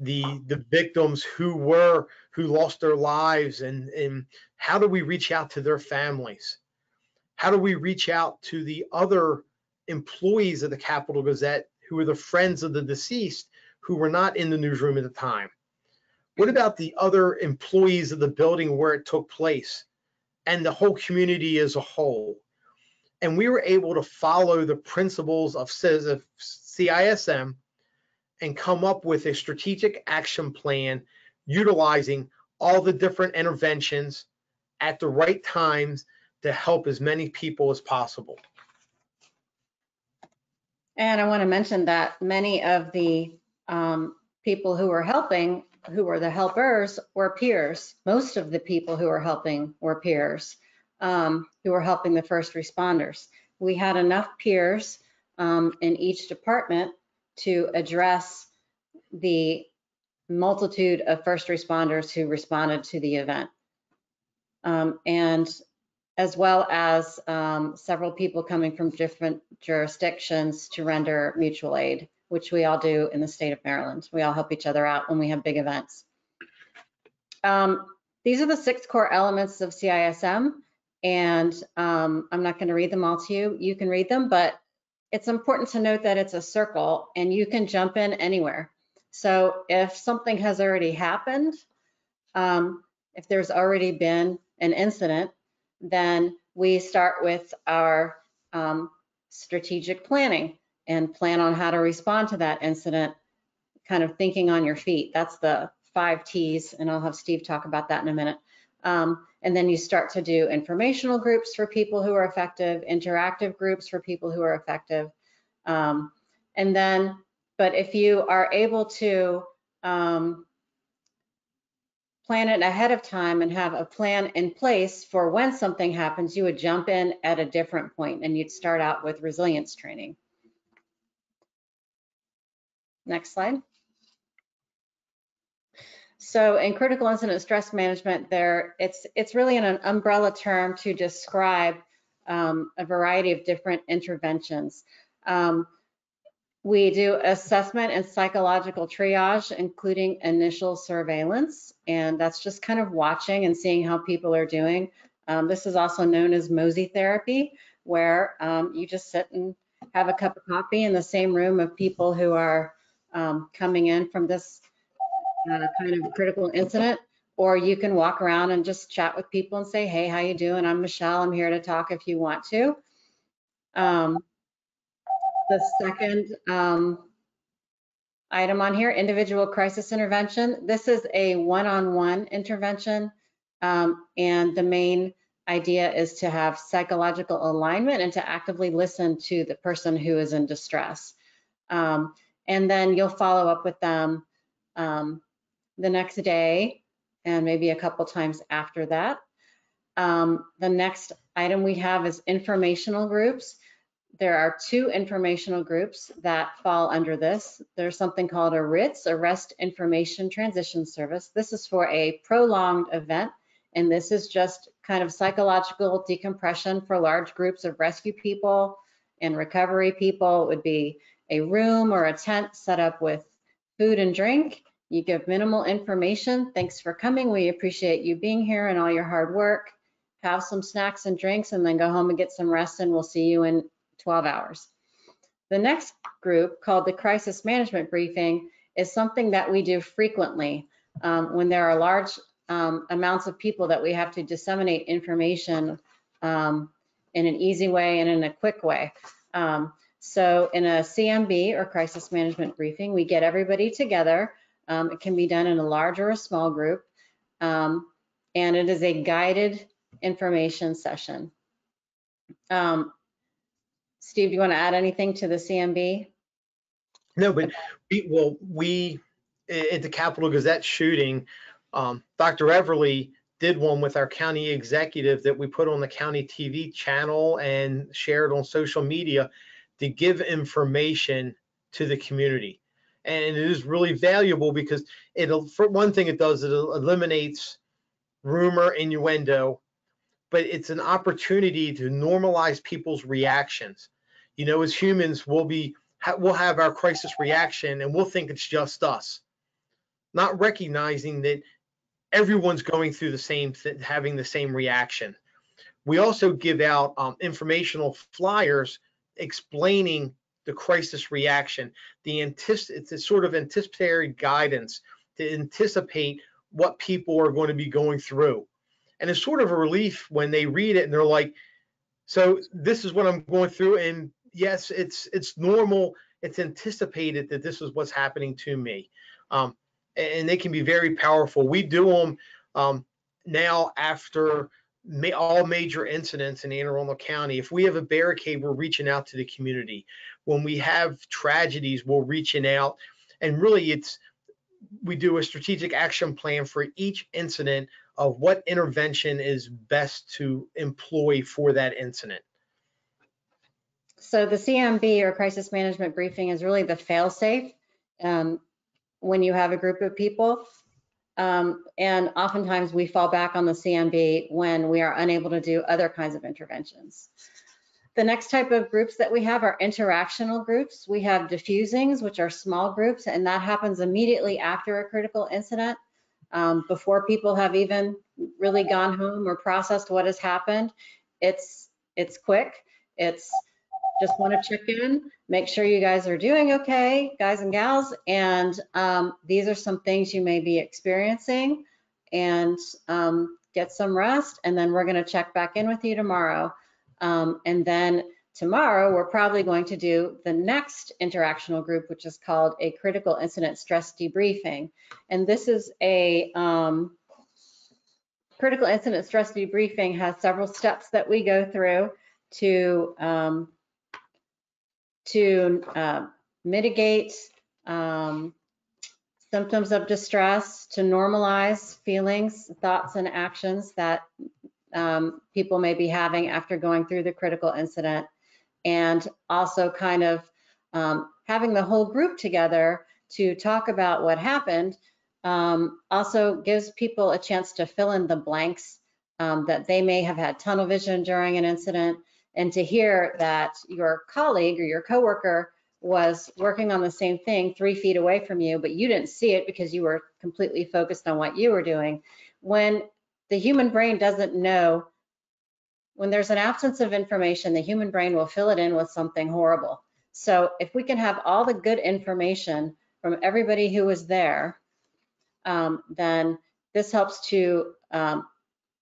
the the victims who were who lost their lives, and and how do we reach out to their families? How do we reach out to the other employees of the Capitol Gazette who are the friends of the deceased who were not in the newsroom at the time? What about the other employees of the building where it took place and the whole community as a whole? And we were able to follow the principles of C I S M and come up with a strategic action plan utilizing all the different interventions at the right times to help as many people as possible. And I want to mention that many of the um, people who were helping, who were the helpers, were peers. Most of the people who were helping were peers, um, who were helping the first responders. We had enough peers um, in each department to address the multitude of first responders who responded to the event. Um, and as well as um, several people coming from different jurisdictions to render mutual aid, which we all do in the state of Maryland. We all help each other out when we have big events. Um, these are the six core elements of C I S M, and um, I'm not gonna read them all to you. You can read them, but it's important to note that it's a circle and you can jump in anywhere. So if something has already happened, um, if there's already been an incident, then we start with our um, strategic planning, and plan on how to respond to that incident, kind of thinking on your feet. That's the five T's, and I'll have Steve talk about that in a minute. Um, and then you start to do informational groups for people who are effective, interactive groups for people who are effective. Um, and then, but if you are able to um, plan it ahead of time and have a plan in place for when something happens, you would jump in at a different point, and you'd start out with resilience training. Next slide. So in critical incident stress management, there it's it's really an umbrella term to describe um, a variety of different interventions. Um, we do assessment and psychological triage, including initial surveillance, and that's just kind of watching and seeing how people are doing. Um, this is also known as mosey therapy, where um, you just sit and have a cup of coffee in the same room of people who are um, coming in from this Uh, kind of critical incident, or you can walk around and just chat with people and say, hey, how you doing? I'm Michelle. I'm here to talk if you want to. Um, the second um, item on here, individual crisis intervention. This is a one-on-one intervention, um, and the main idea is to have psychological alignment and to actively listen to the person who is in distress. Um, and then you'll follow up with them um, the next day and maybe a couple times after that. Um, the next item we have is informational groups. There are two informational groups that fall under this. There's something called a RITS, Arrest Information Transition Service. This is for a prolonged event, and this is just kind of psychological decompression for large groups of rescue people and recovery people. It would be a room or a tent set up with food and drink. You give minimal information. Thanks for coming. We appreciate you being here and all your hard work. Have some snacks and drinks and then go home and get some rest, and we'll see you in twelve hours. The next group, called the crisis management briefing, is something that we do frequently um, when there are large um, amounts of people that we have to disseminate information um, in an easy way and in a quick way. Um, so in a C M B, or crisis management briefing, we get everybody together. Um, it can be done in a large or a small group, um, and it is a guided information session. Um, Steve, do you want to add anything to the C M B? No, but we, well, we at the Capitol Gazette shooting, um, Doctor Everly did one with our county executive that we put on the county T V channel and shared on social media to give information to the community. And it is really valuable because it'll, for one thing it does, it eliminates rumor, innuendo, but it's an opportunity to normalize people's reactions. You know, as humans, we'll be, we'll have our crisis reaction and we'll think it's just us, not recognizing that everyone's going through the same, th- having the same reaction. We also give out um, informational flyers explaining the crisis reaction, the antici- it's a sort of anticipatory guidance to anticipate what people are going to be going through. And it's sort of a relief when they read it and they're like, so this is what I'm going through, and yes, it's it's normal, it's anticipated that this is what's happening to me. Um, and they can be very powerful. We do them um, now after May, all major incidents in Anne Arundel County. If we have a barricade, we're reaching out to the community. When we have tragedies, we're reaching out, and really it's, we do a strategic action plan for each incident of what intervention is best to employ for that incident. So the C M B, or crisis management briefing, is really the fail-safe um, when you have a group of people. Um, and oftentimes we fall back on the C M B when we are unable to do other kinds of interventions. The next type of groups that we have are interactional groups. We have diffusings, which are small groups, and that happens immediately after a critical incident, um, before people have even really gone home or processed what has happened. It's, it's quick. It's just want to check in, make sure you guys are doing okay, guys and gals, and um, these are some things you may be experiencing, and um, get some rest, and then we're going to check back in with you tomorrow. Um, and then tomorrow, we're probably going to do the next interactional group, which is called a critical incident stress debriefing. And this is a um, critical incident stress debriefing has several steps that we go through to um, to uh, mitigate um, symptoms of distress, to normalize feelings, thoughts, and actions that um, people may be having after going through the critical incident, and also kind of um, having the whole group together to talk about what happened um, also gives people a chance to fill in the blanks um, that they may have had tunnel vision during an incident, and to hear that your colleague or your coworker was working on the same thing three feet away from you, but you didn't see it because you were completely focused on what you were doing. When the human brain doesn't know, when there's an absence of information, the human brain will fill it in with something horrible. So if we can have all the good information from everybody who was there, um, then this helps to um,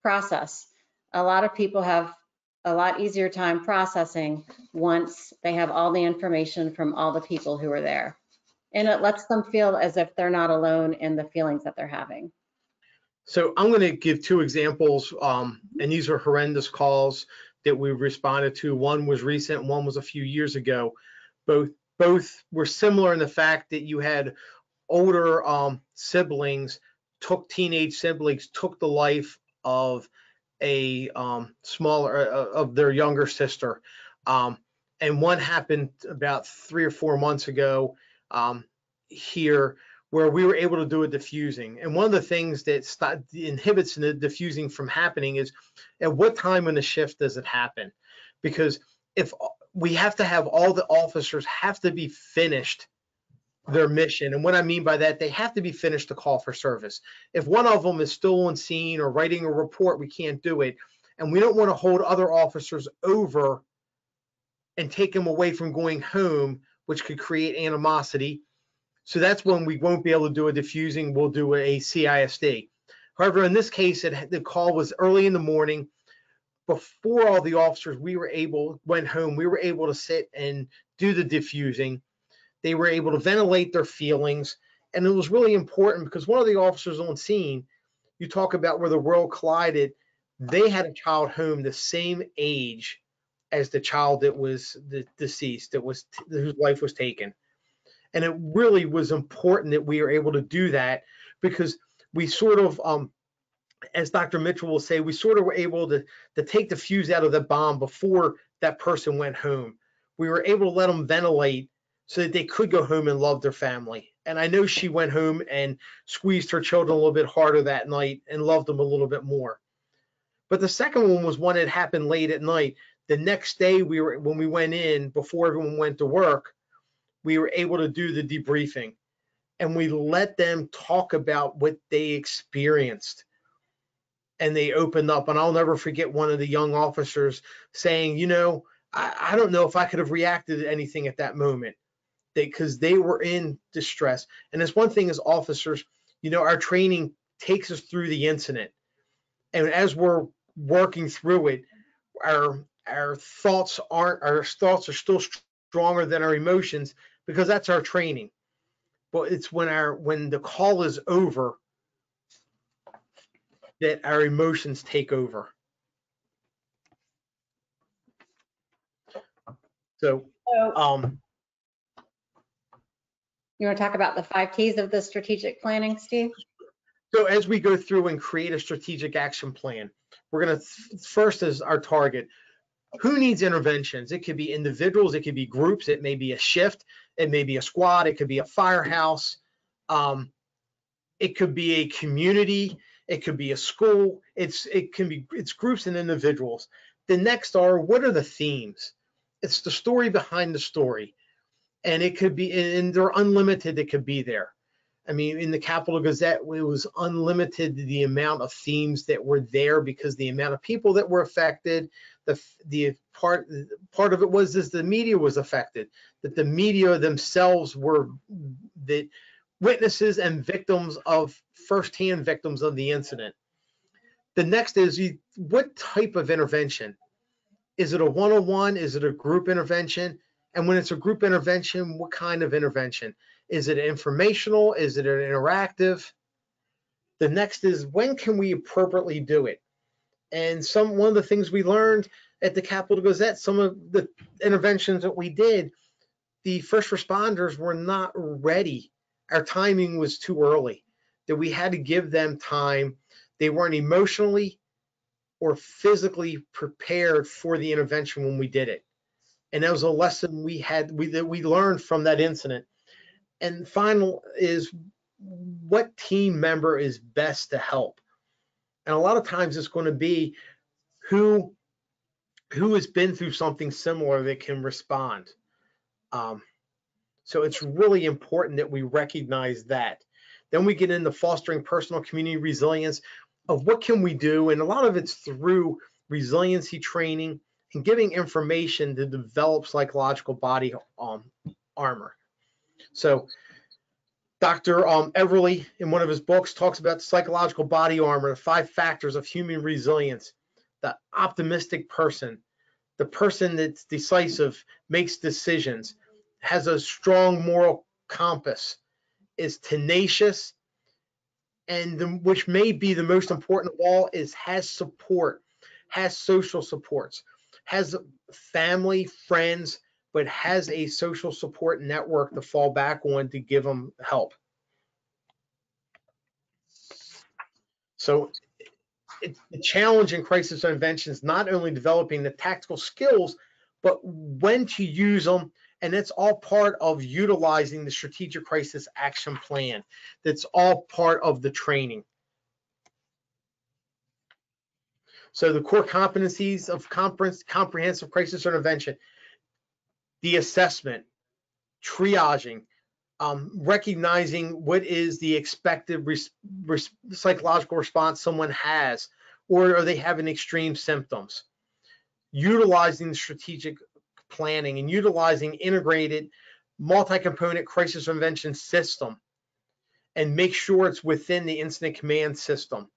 process. A lot of people have a lot easier time processing once they have all the information from all the people who are there. And it lets them feel as if they're not alone in the feelings that they're having. So I'm gonna give two examples, um, and these are horrendous calls that we responded to. One was recent, one was a few years ago. Both, both were similar in the fact that you had older um, siblings, took teenage siblings, took the life of a um smaller uh, of their younger sister, um and one happened about three or four months ago um here, where we were able to do a diffusing. And one of the things that st inhibits the diffusing from happening is at what time in the shift does it happen, because if we have to have all the officers have to be finished their mission. And what I mean by that, they have to be finished to call for service. If one of them is still on scene or writing a report, we can't do it. And we don't want to hold other officers over and take them away from going home, which could create animosity. So that's when we won't be able to do a diffusing, we'll do a C I S D. However, in this case, it, the call was early in the morning. Before all the officers we were able went home, we were able to sit and do the diffusing. They were able to ventilate their feelings, and it was really important because one of the officers on scene, you talk about where the world collided, they had a child home the same age as the child that was the deceased, that was whose life was taken. And it really was important that we were able to do that, because we sort of, um, as Doctor Mitchell will say, we sort of were able to, to take the fuse out of the bomb before that person went home. We were able to let them ventilate so that they could go home and love their family. And I know she went home and squeezed her children a little bit harder that night and loved them a little bit more. But the second one was one that happened late at night. The next day, we were when we went in, before everyone went to work, we were able to do the debriefing. And we let them talk about what they experienced. And they opened up. And I'll never forget one of the young officers saying, you know, I, I don't know if I could have reacted to anything at that moment, because they were in distress. And it's one thing as officers, you know, our training takes us through the incident. And as we're working through it, our our thoughts aren't, our thoughts are still stronger than our emotions, because that's our training. But it's when our when the call is over that our emotions take over. So um you want to talk about the five Ts of the strategic planning, Steve? So as we go through and create a strategic action plan, we're going to first is our target. Who needs interventions? It could be individuals, it could be groups, it may be a shift, it may be a squad, it could be a firehouse, um, it could be a community, it could be a school. It's it can be it's groups and individuals. The next are what are the themes? It's the story behind the story. And it could be, and they're unlimited, it could be there. I mean, in the Capitol Gazette, it was unlimited the amount of themes that were there, because the amount of people that were affected, the the part part of it was is the media was affected, that the media themselves were the witnesses and victims of firsthand victims of the incident. The next is you, what type of intervention? Is it a one-on-one? Is it a group intervention? And when it's a group intervention, what kind of intervention? Is it informational? Is it an interactive? The next is when can we appropriately do it? And some one of the things we learned at the Capitol Gazette, some of the interventions that we did, the first responders were not ready. Our timing was too early, that we had to give them time. They weren't emotionally or physically prepared for the intervention when we did it. And that was a lesson we had we, that we learned from that incident. And final is what team member is best to help. And a lot of times it's going to be who who has been through something similar that can respond. Um, so it's really important that we recognize that. Then we get into fostering personal community resilience of what can we do, and a lot of it's through resiliency training and giving information to develop psychological body um, armor. So Doctor Um, Everly, in one of his books, talks about psychological body armor, the five factors of human resilience: the optimistic person, the person that's decisive, makes decisions, has a strong moral compass, is tenacious, and the, which may be the most important of all, is has support, has social supports, has family, friends, but has a social support network to fall back on to give them help. So it, the challenge in crisis intervention is not only developing the tactical skills, but when to use them, and it's all part of utilizing the Strategic Crisis Action Plan. That's all part of the training. So the core competencies of comprehensive crisis intervention: the assessment, triaging, um, recognizing what is the expected res res psychological response someone has, or are they having extreme symptoms, utilizing strategic planning, and utilizing integrated multi-component crisis intervention system, and make sure it's within the incident command system,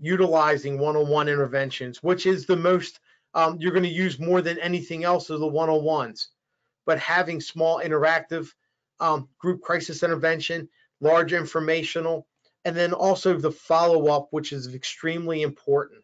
utilizing one-on-one interventions, which is the most um, you're going to use more than anything else are the one-on-ones. But having small interactive um, group crisis intervention, large informational, and then also the follow-up, which is extremely important.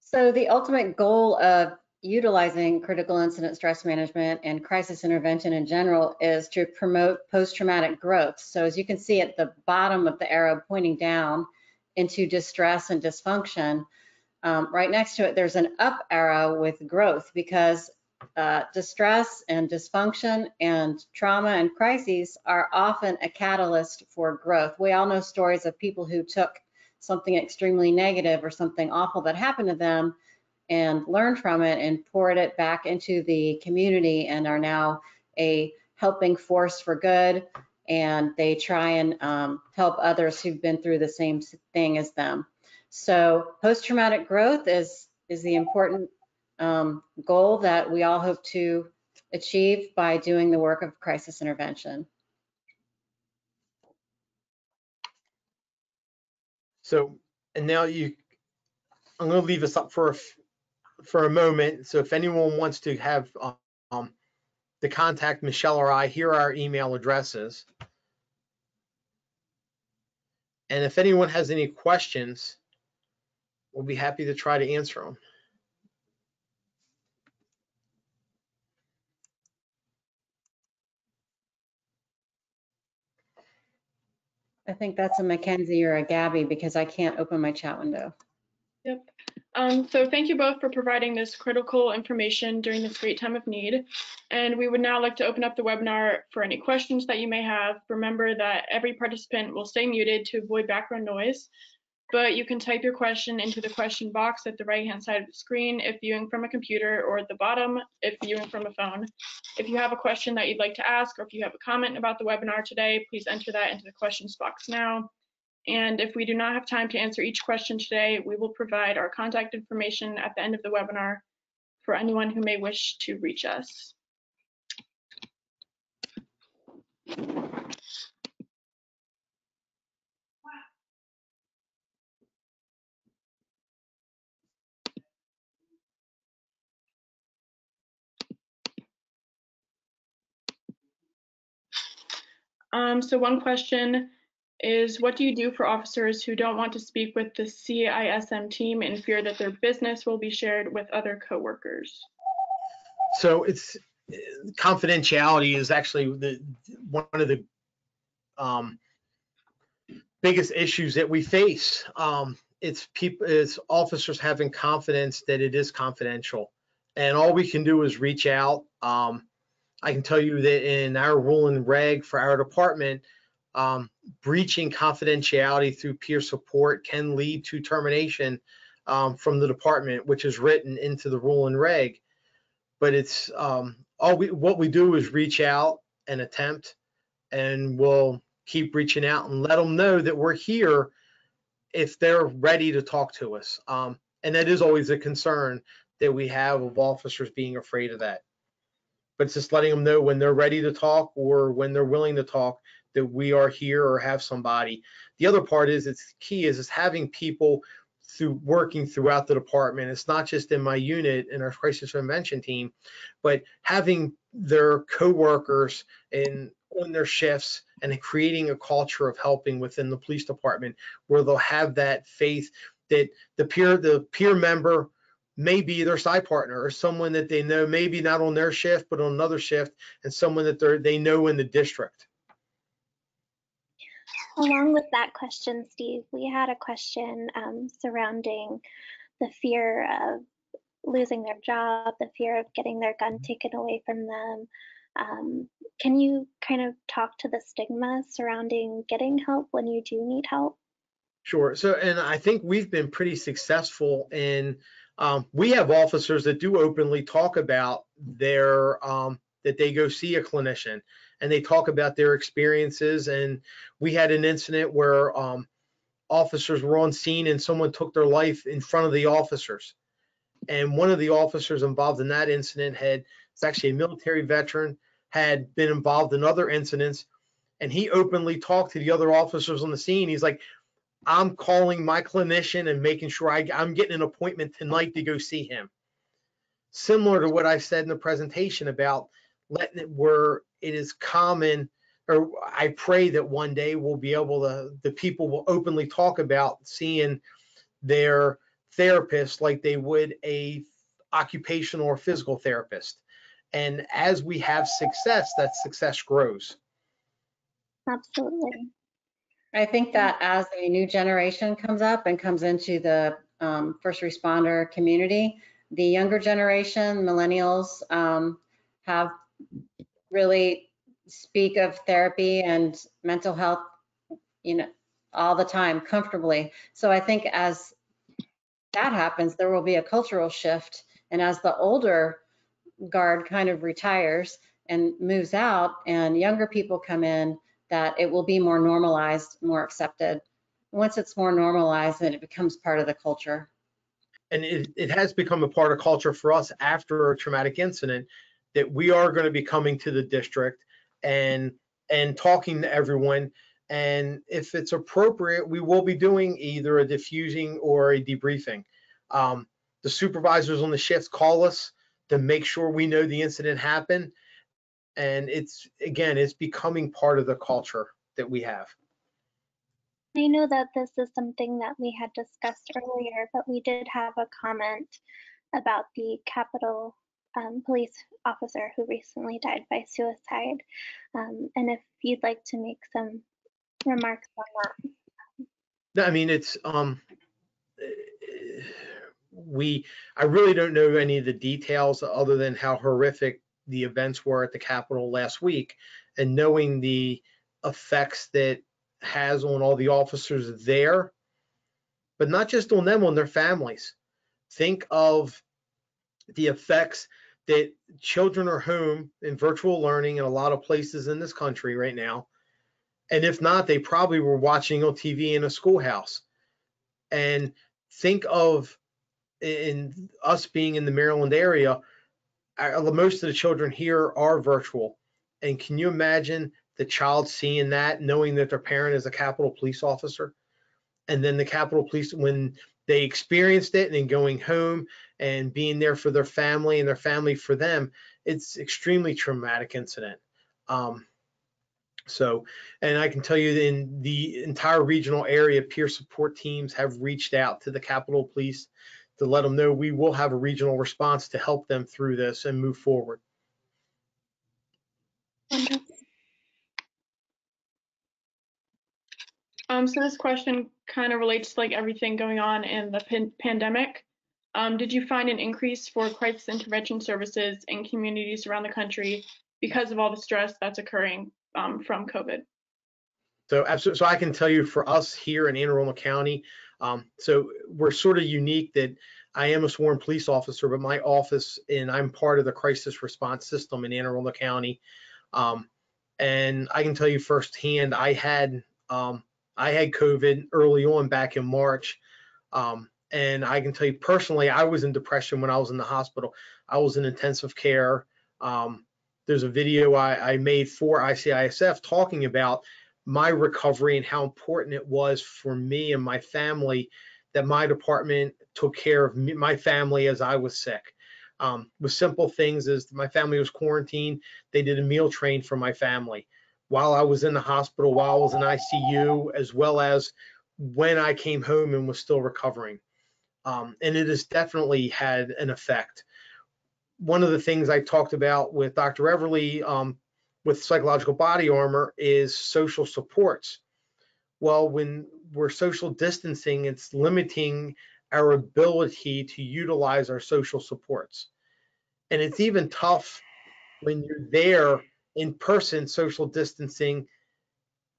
So the ultimate goal of utilizing critical incident stress management and crisis intervention in general is to promote post-traumatic growth. So as you can see at the bottom of the arrow pointing down into distress and dysfunction, Um, right next to it, there's an up arrow with growth, because uh, distress and dysfunction and trauma and crises are often a catalyst for growth. We all know stories of people who took something extremely negative or something awful that happened to them and learned from it and poured it back into the community and are now a helping force for good, and they try and um, help others who've been through the same thing as them. So post-traumatic growth is, is the important um, goal that we all hope to achieve by doing the work of crisis intervention. So, and now you, I'm going to leave us up for a, for a moment. So if anyone wants to have um, the contact Michelle or I, here are our email addresses. And if anyone has any questions, we'll be happy to try to answer them. I think that's a Mackenzie or a Gabby, because I can't open my chat window. Yep. Um, so thank you both for providing this critical information during this great time of need. And we would now like to open up the webinar for any questions that you may have. Remember that every participant will stay muted to avoid background noise, but you can type your question into the question box at the right-hand side of the screen if viewing from a computer, or at the bottom if viewing from a phone. If you have a question that you'd like to ask, or if you have a comment about the webinar today, please enter that into the questions box now. And if we do not have time to answer each question today, we will provide our contact information at the end of the webinar for anyone who may wish to reach us. Um, so one question is, what do you do for officers who don't want to speak with the C I S M team in fear that their business will be shared with other coworkers? So it's confidentiality is actually the, one of the um, biggest issues that we face. Um, it's people, it's officers having confidence that it is confidential, and all we can do is reach out. Um, I can tell you that in our rule and reg for our department, um, breaching confidentiality through peer support can lead to termination um, from the department, which is written into the rule and reg. But it's um, all we what we do is reach out and attempt, and we'll keep reaching out and let them know that we're here if they're ready to talk to us. Um, and that is always a concern that we have of officers being afraid of that. But it's just letting them know when they're ready to talk or when they're willing to talk that we are here or have somebody. The other part is it's key is, is having people through working throughout the department. It's not just in my unit in our crisis intervention team, but having their coworkers and on their shifts and creating a culture of helping within the police department where they'll have that faith that the peer the peer member may be their side partner or someone that they know, maybe not on their shift, but on another shift, and someone that they they know in the district. Along with that question, Steve, we had a question um, surrounding the fear of losing their job, the fear of getting their gun taken away from them. Um, can you kind of talk to the stigma surrounding getting help when you do need help? Sure. So, and I think we've been pretty successful in, um, we have officers that do openly talk about their, um, that they go see a clinician and they talk about their experiences. And we had an incident where um, officers were on scene and someone took their life in front of the officers. And one of the officers involved in that incident had, it's actually a military veteran, had been involved in other incidents, and he openly talked to the other officers on the scene. He's like, I'm calling my clinician and making sure I, I'm getting an appointment tonight to go see him. Similar to what I said in the presentation about letting it where it is common, or I pray that one day we'll be able to, the people will openly talk about seeing their therapist like they would a occupational or physical therapist. And as we have success, that success grows. Absolutely. I think that as a new generation comes up and comes into the um, first responder community, the younger generation, millennials, um, have really speak of therapy and mental health, you know, all the time comfortably. So I think as that happens, there will be a cultural shift. And as the older guard kind of retires and moves out and younger people come in, that it will be more normalized, more accepted. Once it's more normalized, then it becomes part of the culture. And it, it has become a part of culture for us after a traumatic incident, that we are going to be coming to the district and and talking to everyone. And if it's appropriate, we will be doing either a diffusing or a debriefing. Um, the supervisors on the shifts call us to make sure we know the incident happened. And it's, again, it's becoming part of the culture that we have. I know that this is something that we had discussed earlier, but we did have a comment about the Capitol um, police officer who recently died by suicide. Um, and if you'd like to make some remarks on that. No, I mean, it's, um, we, I really don't know any of the details other than how horrific the events were at the Capitol last week, and knowing the effects that has on all the officers there, but not just on them, on their families. Think of the effects that children are home in virtual learning in a lot of places in this country right now. And if not, they probably were watching on T V in a schoolhouse. And think of in us being in the Maryland area, most of the children here are virtual. And can you imagine the child seeing that, knowing that their parent is a Capitol police officer? And then the Capitol police, when they experienced it, and then going home and being there for their family and their family for them, it's extremely traumatic incident. Um, so, and I can tell you that in the entire regional area, peer support teams have reached out to the Capitol police to let them know we will have a regional response to help them through this and move forward. Um, so this question kind of relates to like everything going on in the pan pandemic. Um, did you find an increase for crisis intervention services in communities around the country because of all the stress that's occurring um, from COVID. So absolutely. So I can tell you for us here in Anne Arundel County, um, so we're sort of unique that I am a sworn police officer, but my office, and I'm part of the crisis response system in Anne Arundel County. Um, and I can tell you firsthand, I had um, I had COVID early on back in March. Um, and I can tell you personally, I was in depression when I was in the hospital. I was in intensive care. Um, there's a video I, I made for I C I S F talking about my recovery and how important it was for me and my family that my department took care of me, my family as I was sick. Um, with simple things is my family was quarantined. They did a meal train for my family while I was in the hospital, while I was in I C U, as well as when I came home and was still recovering. Um, and it has definitely had an effect. One of the things I talked about with Doctor Everly, um, with psychological body armor, is social supports. Well, when we're social distancing, it's limiting our ability to utilize our social supports. And it's even tough when you're there in person, social distancing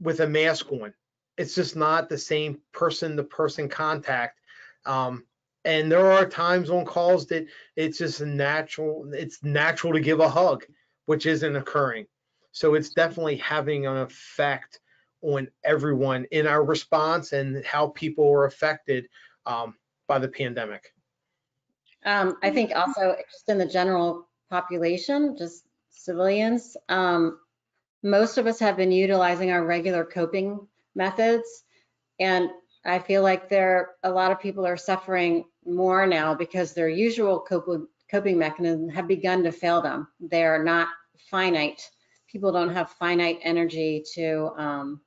with a mask on. It's just not the same person to person contact. Um, and there are times on calls that it's just natural, it's natural to give a hug, which isn't occurring. So it's definitely having an effect on everyone in our response and how people are affected um, by the pandemic. Um, I think also just in the general population, just civilians, um, most of us have been utilizing our regular coping methods. And I feel like there a lot of people are suffering more now because their usual coping, coping mechanisms have begun to fail them. They are not finite. People don't have finite energy to um,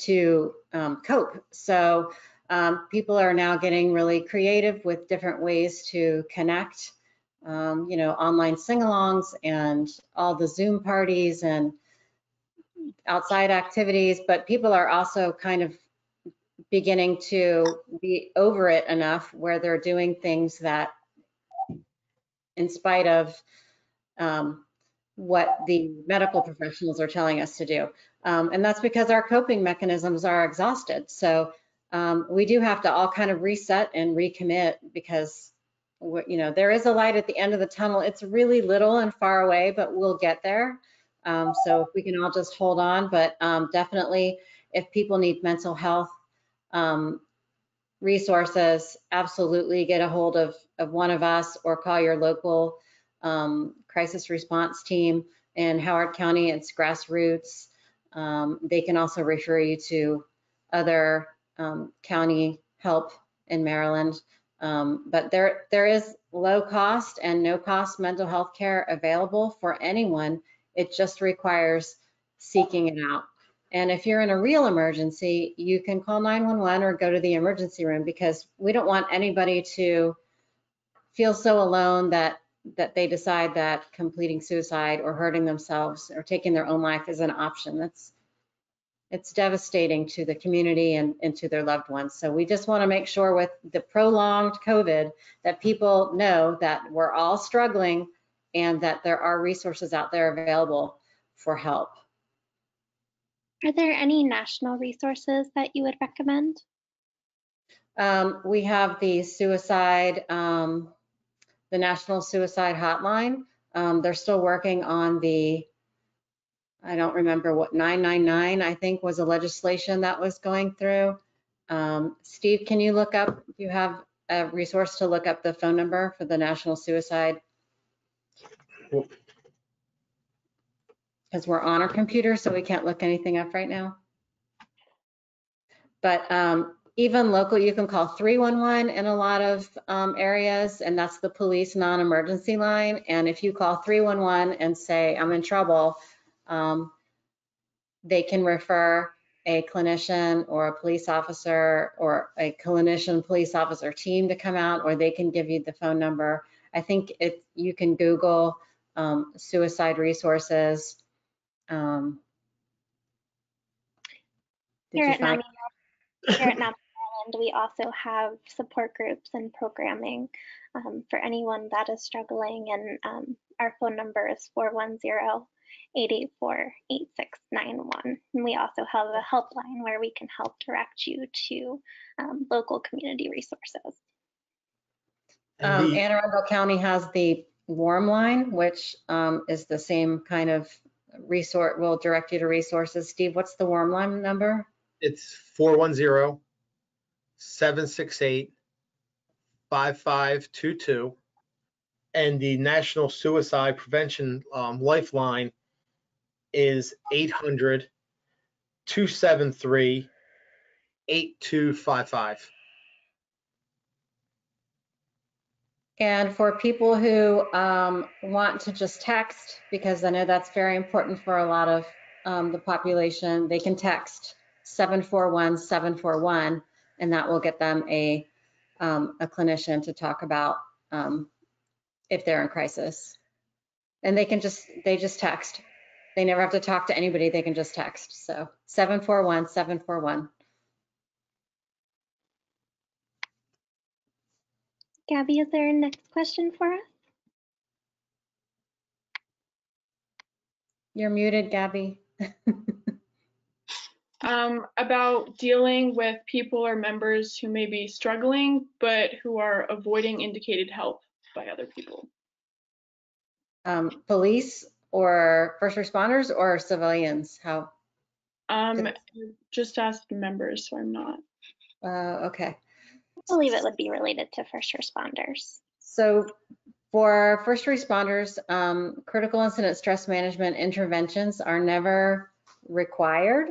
to um, cope. So um, people are now getting really creative with different ways to connect, um, you know, online sing-alongs and all the Zoom parties and outside activities. But people are also kind of beginning to be over it enough where they're doing things that, in spite of um, what the medical professionals are telling us to do. Um, and that's because our coping mechanisms are exhausted. So um, we do have to all kind of reset and recommit because, you know, there is a light at the end of the tunnel. It's really little and far away, but we'll get there. Um, so if we can all just hold on, but um, definitely if people need mental health um, resources, absolutely get a hold of, of one of us or call your local um, crisis response team. In Howard County, it's grassroots. Um, they can also refer you to other um, county help in Maryland. Um, but there, there is low cost and no cost mental health care available for anyone. It just requires seeking it out. And if you're in a real emergency, you can call nine one one or go to the emergency room, because we don't want anybody to feel so alone that that they decide that completing suicide or hurting themselves or taking their own life is an option. That's, it's devastating to the community and, and to their loved ones. So we just want to make sure with the prolonged COVID that people know that we're all struggling and that there are resources out there available for help. Are there any national resources that you would recommend? Um, we have the suicide, um, the National Suicide Hotline. Um, they're still working on the, I don't remember what, nine nine nine, I think, was a legislation that was going through. Um, Steve, can you look up, if you have a resource to look up the phone number for the National Suicide? Because we're on our computer, so we can't look anything up right now. But um, even local, you can call three one one in a lot of um, areas, and that's the police non-emergency line. And if you call three one one and say, I'm in trouble, um, they can refer a clinician or a police officer or a clinician police officer team to come out, or they can give you the phone number. I think it, you can Google um, suicide resources. Um, did Here you find Here at NAMI Maryland, we also have support groups and programming um, for anyone that is struggling and um, our phone number is four one zero, eight eight four, eight six nine one. And we also have a helpline where we can help direct you to um, local community resources. Um, Anne Arundel County has the WARM line, which um, is the same kind of resource, will direct you to resources. Steve, what's the WARM line number? It's four one zero, seven six eight, five five two two. And the National Suicide Prevention um, Lifeline is eight hundred, two seven three, eight two five five. And for people who um, want to just text, because I know that's very important for a lot of um, the population, they can text seven four one, seven four one, and that will get them a, um, a clinician to talk about um, if they're in crisis. And they can just, they just text. They never have to talk to anybody, they can just text. So seven four one, seven four one. Gabby, is there a next question for us? You're muted, Gabby. um, about dealing with people or members who may be struggling, but who are avoiding indicated help by other people. Um, police or first responders or civilians? How? Um, you just asked members, so I'm not. Uh, okay. I believe it would be related to first responders. So for first responders, um, critical incident stress management interventions are never required.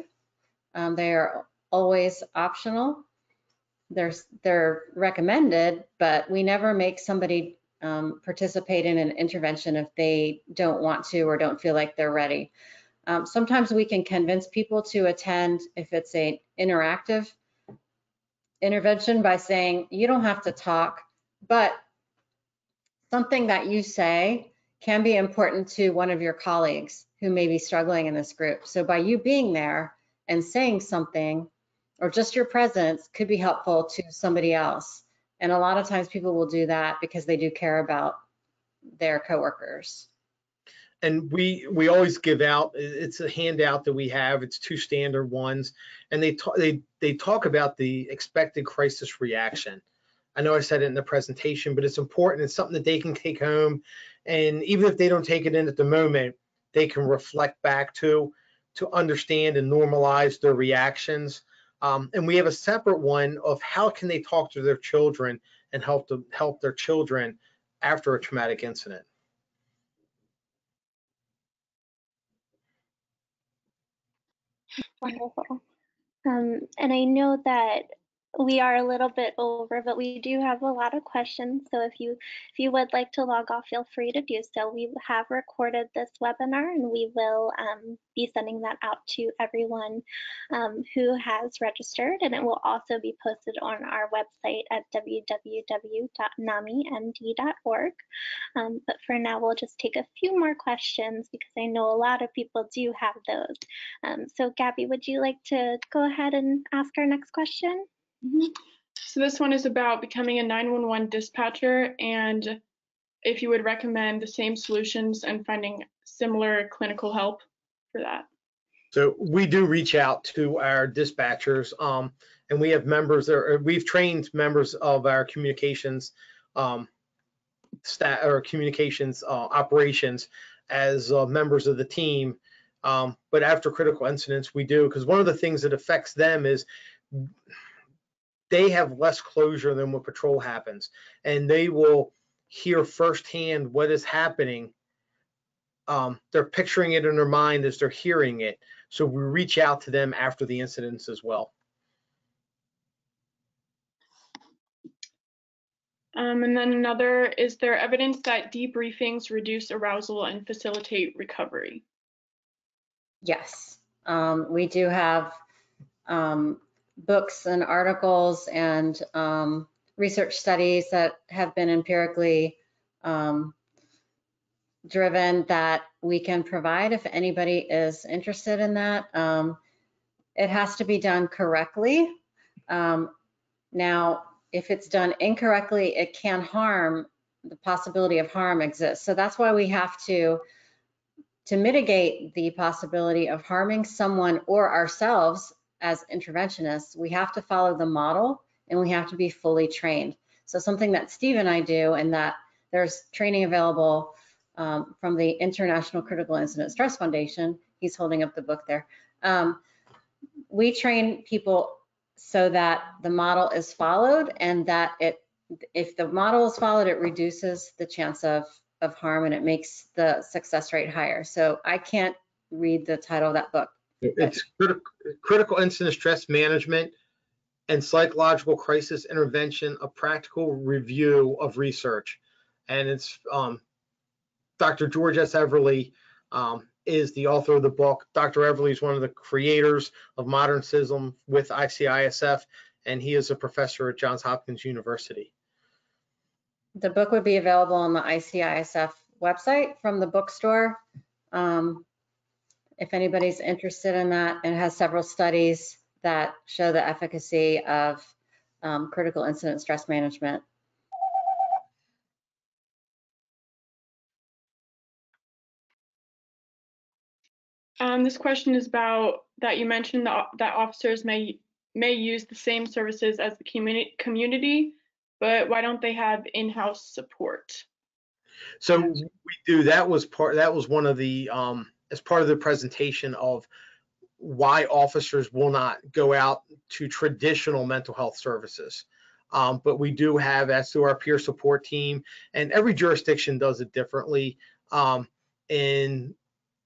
Um, they are always optional. They're, they're recommended, but we never make somebody um, participate in an intervention if they don't want to or don't feel like they're ready. Um, sometimes we can convince people to attend if it's an interactive intervention by saying you don't have to talk, but something that you say can be important to one of your colleagues who may be struggling in this group. So by you being there and saying something, or just your presence, could be helpful to somebody else. And a lot of times people will do that because they do care about their coworkers. And we we always give out, it's a handout that we have, it's two standard ones, and they talk, they, they talk about the expected crisis reaction. I know I said it in the presentation, but it's important, it's something that they can take home, and even if they don't take it in at the moment, they can reflect back to, to understand and normalize their reactions. Um, and we have a separate one of how can they talk to their children and help them help their children after a traumatic incident. Wonderful. Um, and I know that we are a little bit over, but we do have a lot of questions. So if you if you would like to log off, feel free to do so. We have recorded this webinar, and we will um, be sending that out to everyone um, who has registered, and it will also be posted on our website at w w w dot nami m d dot org. Um, but for now, we'll just take a few more questions because I know a lot of people do have those. Um, so Gabby, would you like to go ahead and ask our next question? Mm-hmm. So this one is about becoming a nine one one dispatcher and if you would recommend the same solutions and finding similar clinical help for that. So we do reach out to our dispatchers um, and we have members, or we've trained members of our communications um, staff or communications uh, operations as uh, members of the team. Um, but after critical incidents, we do, because one of the things that affects them is they have less closure than when patrol happens, and they will hear firsthand what is happening. Um, they're picturing it in their mind as they're hearing it. So we reach out to them after the incidents as well. Um, and then another, is there evidence that debriefings reduce arousal and facilitate recovery? Yes, um, we do have um, books and articles and um, research studies that have been empirically um, driven that we can provide if anybody is interested in that. Um, it has to be done correctly. Um, now, if it's done incorrectly, it can harm the possibility of harm exists. So that's why we have to, to mitigate the possibility of harming someone or ourselves as interventionists, we have to follow the model and we have to be fully trained. So something that Steve and I do, and that there's training available um, from the International Critical Incident Stress Foundation. He's holding up the book there. Um, we train people so that the model is followed, and that it, if the model is followed, it reduces the chance of, of harm, and it makes the success rate higher. So I can't read the title of that book. It's critical, critical Incident Stress Management and Psychological Crisis Intervention, a Practical Review of Research. And it's um, Doctor George S. Everly um, is the author of the book. Doctor Everly is one of the creators of modern C I S M with I C I S F, and he is a professor at Johns Hopkins University. The book would be available on the I C I S F website from the bookstore. Um, if anybody's interested in that, and it has several studies that show the efficacy of um, critical incident stress management. Um, this question is about that you mentioned the, that officers may may use the same services as the community, community but why don't they have in-house support? So we do. That was part. That was one of the um, as part of the presentation of why officers will not go out to traditional mental health services. Um, but we do have, as through our peer support team, and every jurisdiction does it differently. Um, in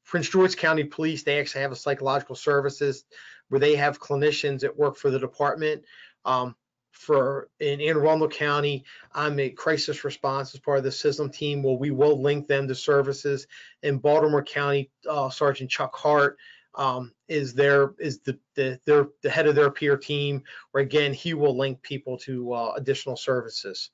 Prince George's County Police, they actually have a psychological services where they have clinicians that work for the department. Um, for in Anne Arundel County, I'm a crisis response as part of the C I S M team, where we will link them to services. In Baltimore County, uh, Sergeant Chuck Hart um, is their is the the, their, the head of their peer team, where again he will link people to uh, additional services.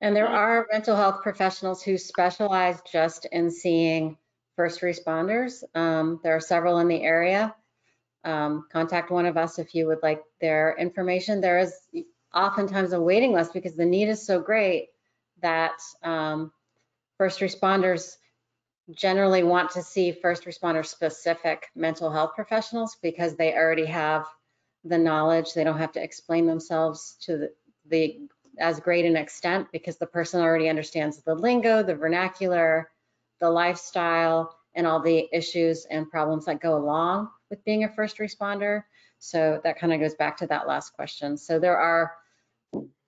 And there are mental health professionals who specialize just in seeing first responders. Um, there are several in the area. Um, contact one of us if you would like their information. There is oftentimes a waiting list because the need is so great that um, first responders generally want to see first responder specific mental health professionals because they already have the knowledge. They don't have to explain themselves to the, the as great an extent because the person already understands the lingo, the vernacular, the lifestyle, and all the issues and problems that go along with being a first responder. So that kind of goes back to that last question. So there are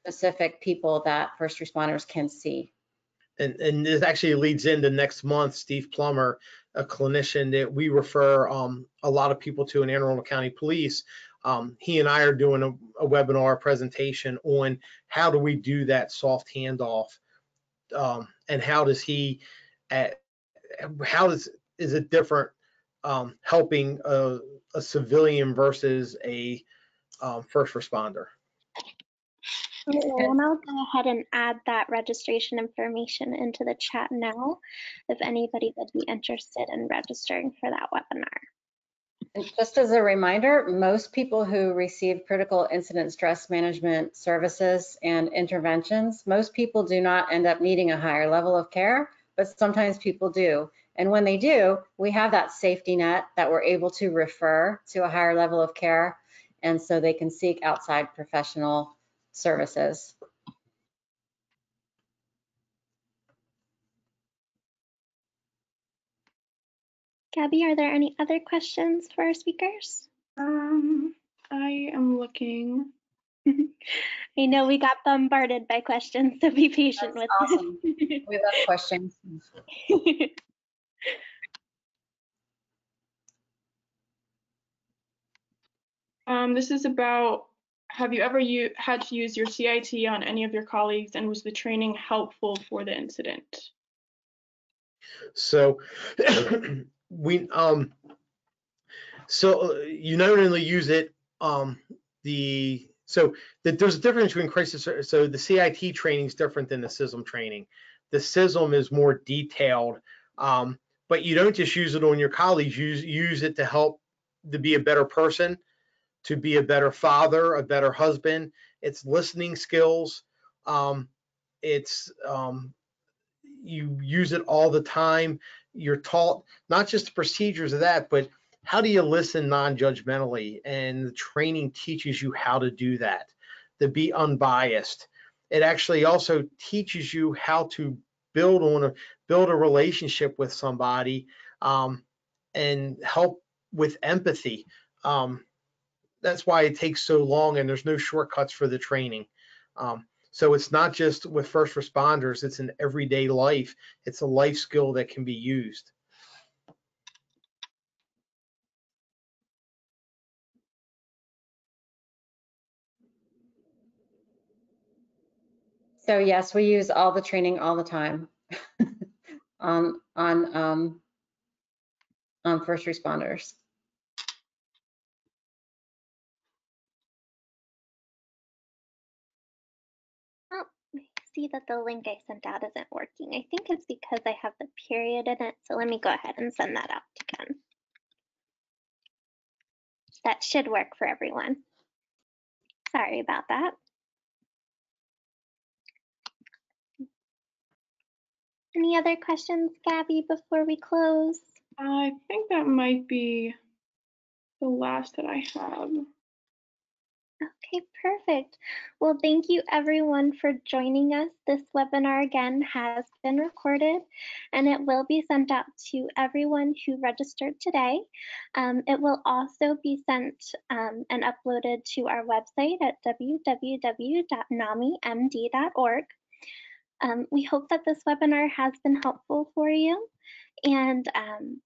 specific people that first responders can see. And, and this actually leads into next month, Steve Plummer, a clinician that we refer um, a lot of people to in Anne Arundel County Police. Um, he and I are doing a, a webinar presentation on how do we do that soft handoff, um, and how does he, at, how does is it different um, helping a, a civilian versus a um, first responder? Yeah, and I'll go ahead and add that registration information into the chat now if anybody would be interested in registering for that webinar. And just as a reminder, most people who receive critical incident stress management services and interventions, most people do not end up needing a higher level of care, but sometimes people do. And when they do, we have that safety net that we're able to refer to a higher level of care, and so they can seek outside professional services. Gabby, are there any other questions for our speakers? Um, I am looking. I know we got bombarded by questions, so be patient. That's with awesome. Us. We love questions. um, this is about, have you ever you had to use your C I T on any of your colleagues, and was the training helpful for the incident? So, we um so you not only use it um the so that there's a difference between crisis. So the C I T training is different than the C I S M training. The C I S M is more detailed, um but you don't just use it on your colleagues. You use, use it to help to be a better person, to be a better father, a better husband. It's listening skills. Um, it's um, you use it all the time. You're taught not just the procedures of that, but how do you listen non-judgmentally? And the training teaches you how to do that, to be unbiased. It actually also teaches you how to build on a build a relationship with somebody um, and help with empathy. Um, that's why it takes so long, and there's no shortcuts for the training. Um, so it's not just with first responders, it's in everyday life. It's a life skill that can be used. So yes, we use all the training all the time on on um, on first responders. Oh, I see that the link I sent out isn't working. I think it's because I have the period in it. So let me go ahead and send that out again. That should work for everyone. Sorry about that. Any other questions, Gabby, before we close? I think that might be the last that I have. Okay, perfect. Well, thank you everyone for joining us. This webinar again has been recorded and it will be sent out to everyone who registered today. Um, it will also be sent um, and uploaded to our website at w w w dot nami m d dot org. Um, we hope that this webinar has been helpful for you, and um,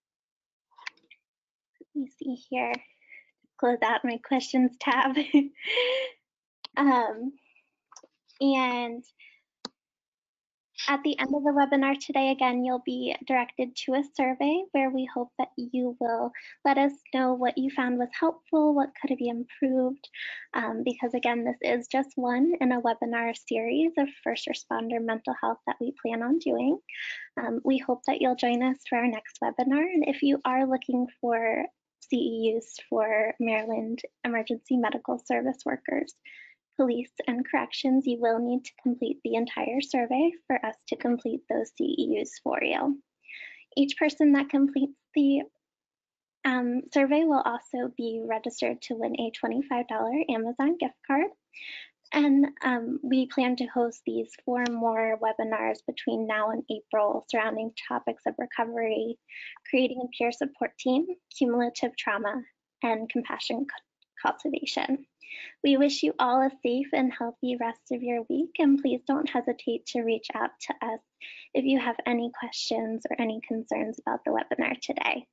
let me see here, close out my questions tab. um, and at the end of the webinar today, again, you'll be directed to a survey where we hope that you will let us know what you found was helpful, what could be improved, um, because again, this is just one in a webinar series of first responder mental health that we plan on doing. Um, we hope that you'll join us for our next webinar. And if you are looking for C E Us for Maryland Emergency Medical Service Workers, Police and Corrections, you will need to complete the entire survey for us to complete those C E Us for you. Each person that completes the um, survey will also be registered to win a twenty-five dollar Amazon gift card. And um, we plan to host these four more webinars between now and April surrounding topics of recovery, creating a peer support team, cumulative trauma, and compassion cultivation. We wish you all a safe and healthy rest of your week, and please don't hesitate to reach out to us if you have any questions or any concerns about the webinar today.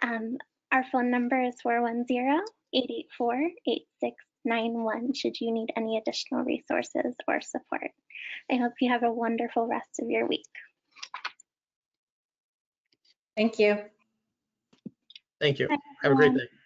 Um, our phone number is four one zero, eight eight four, eight six nine one should you need any additional resources or support. I hope you have a wonderful rest of your week. Thank you. Thank you. Have a great day.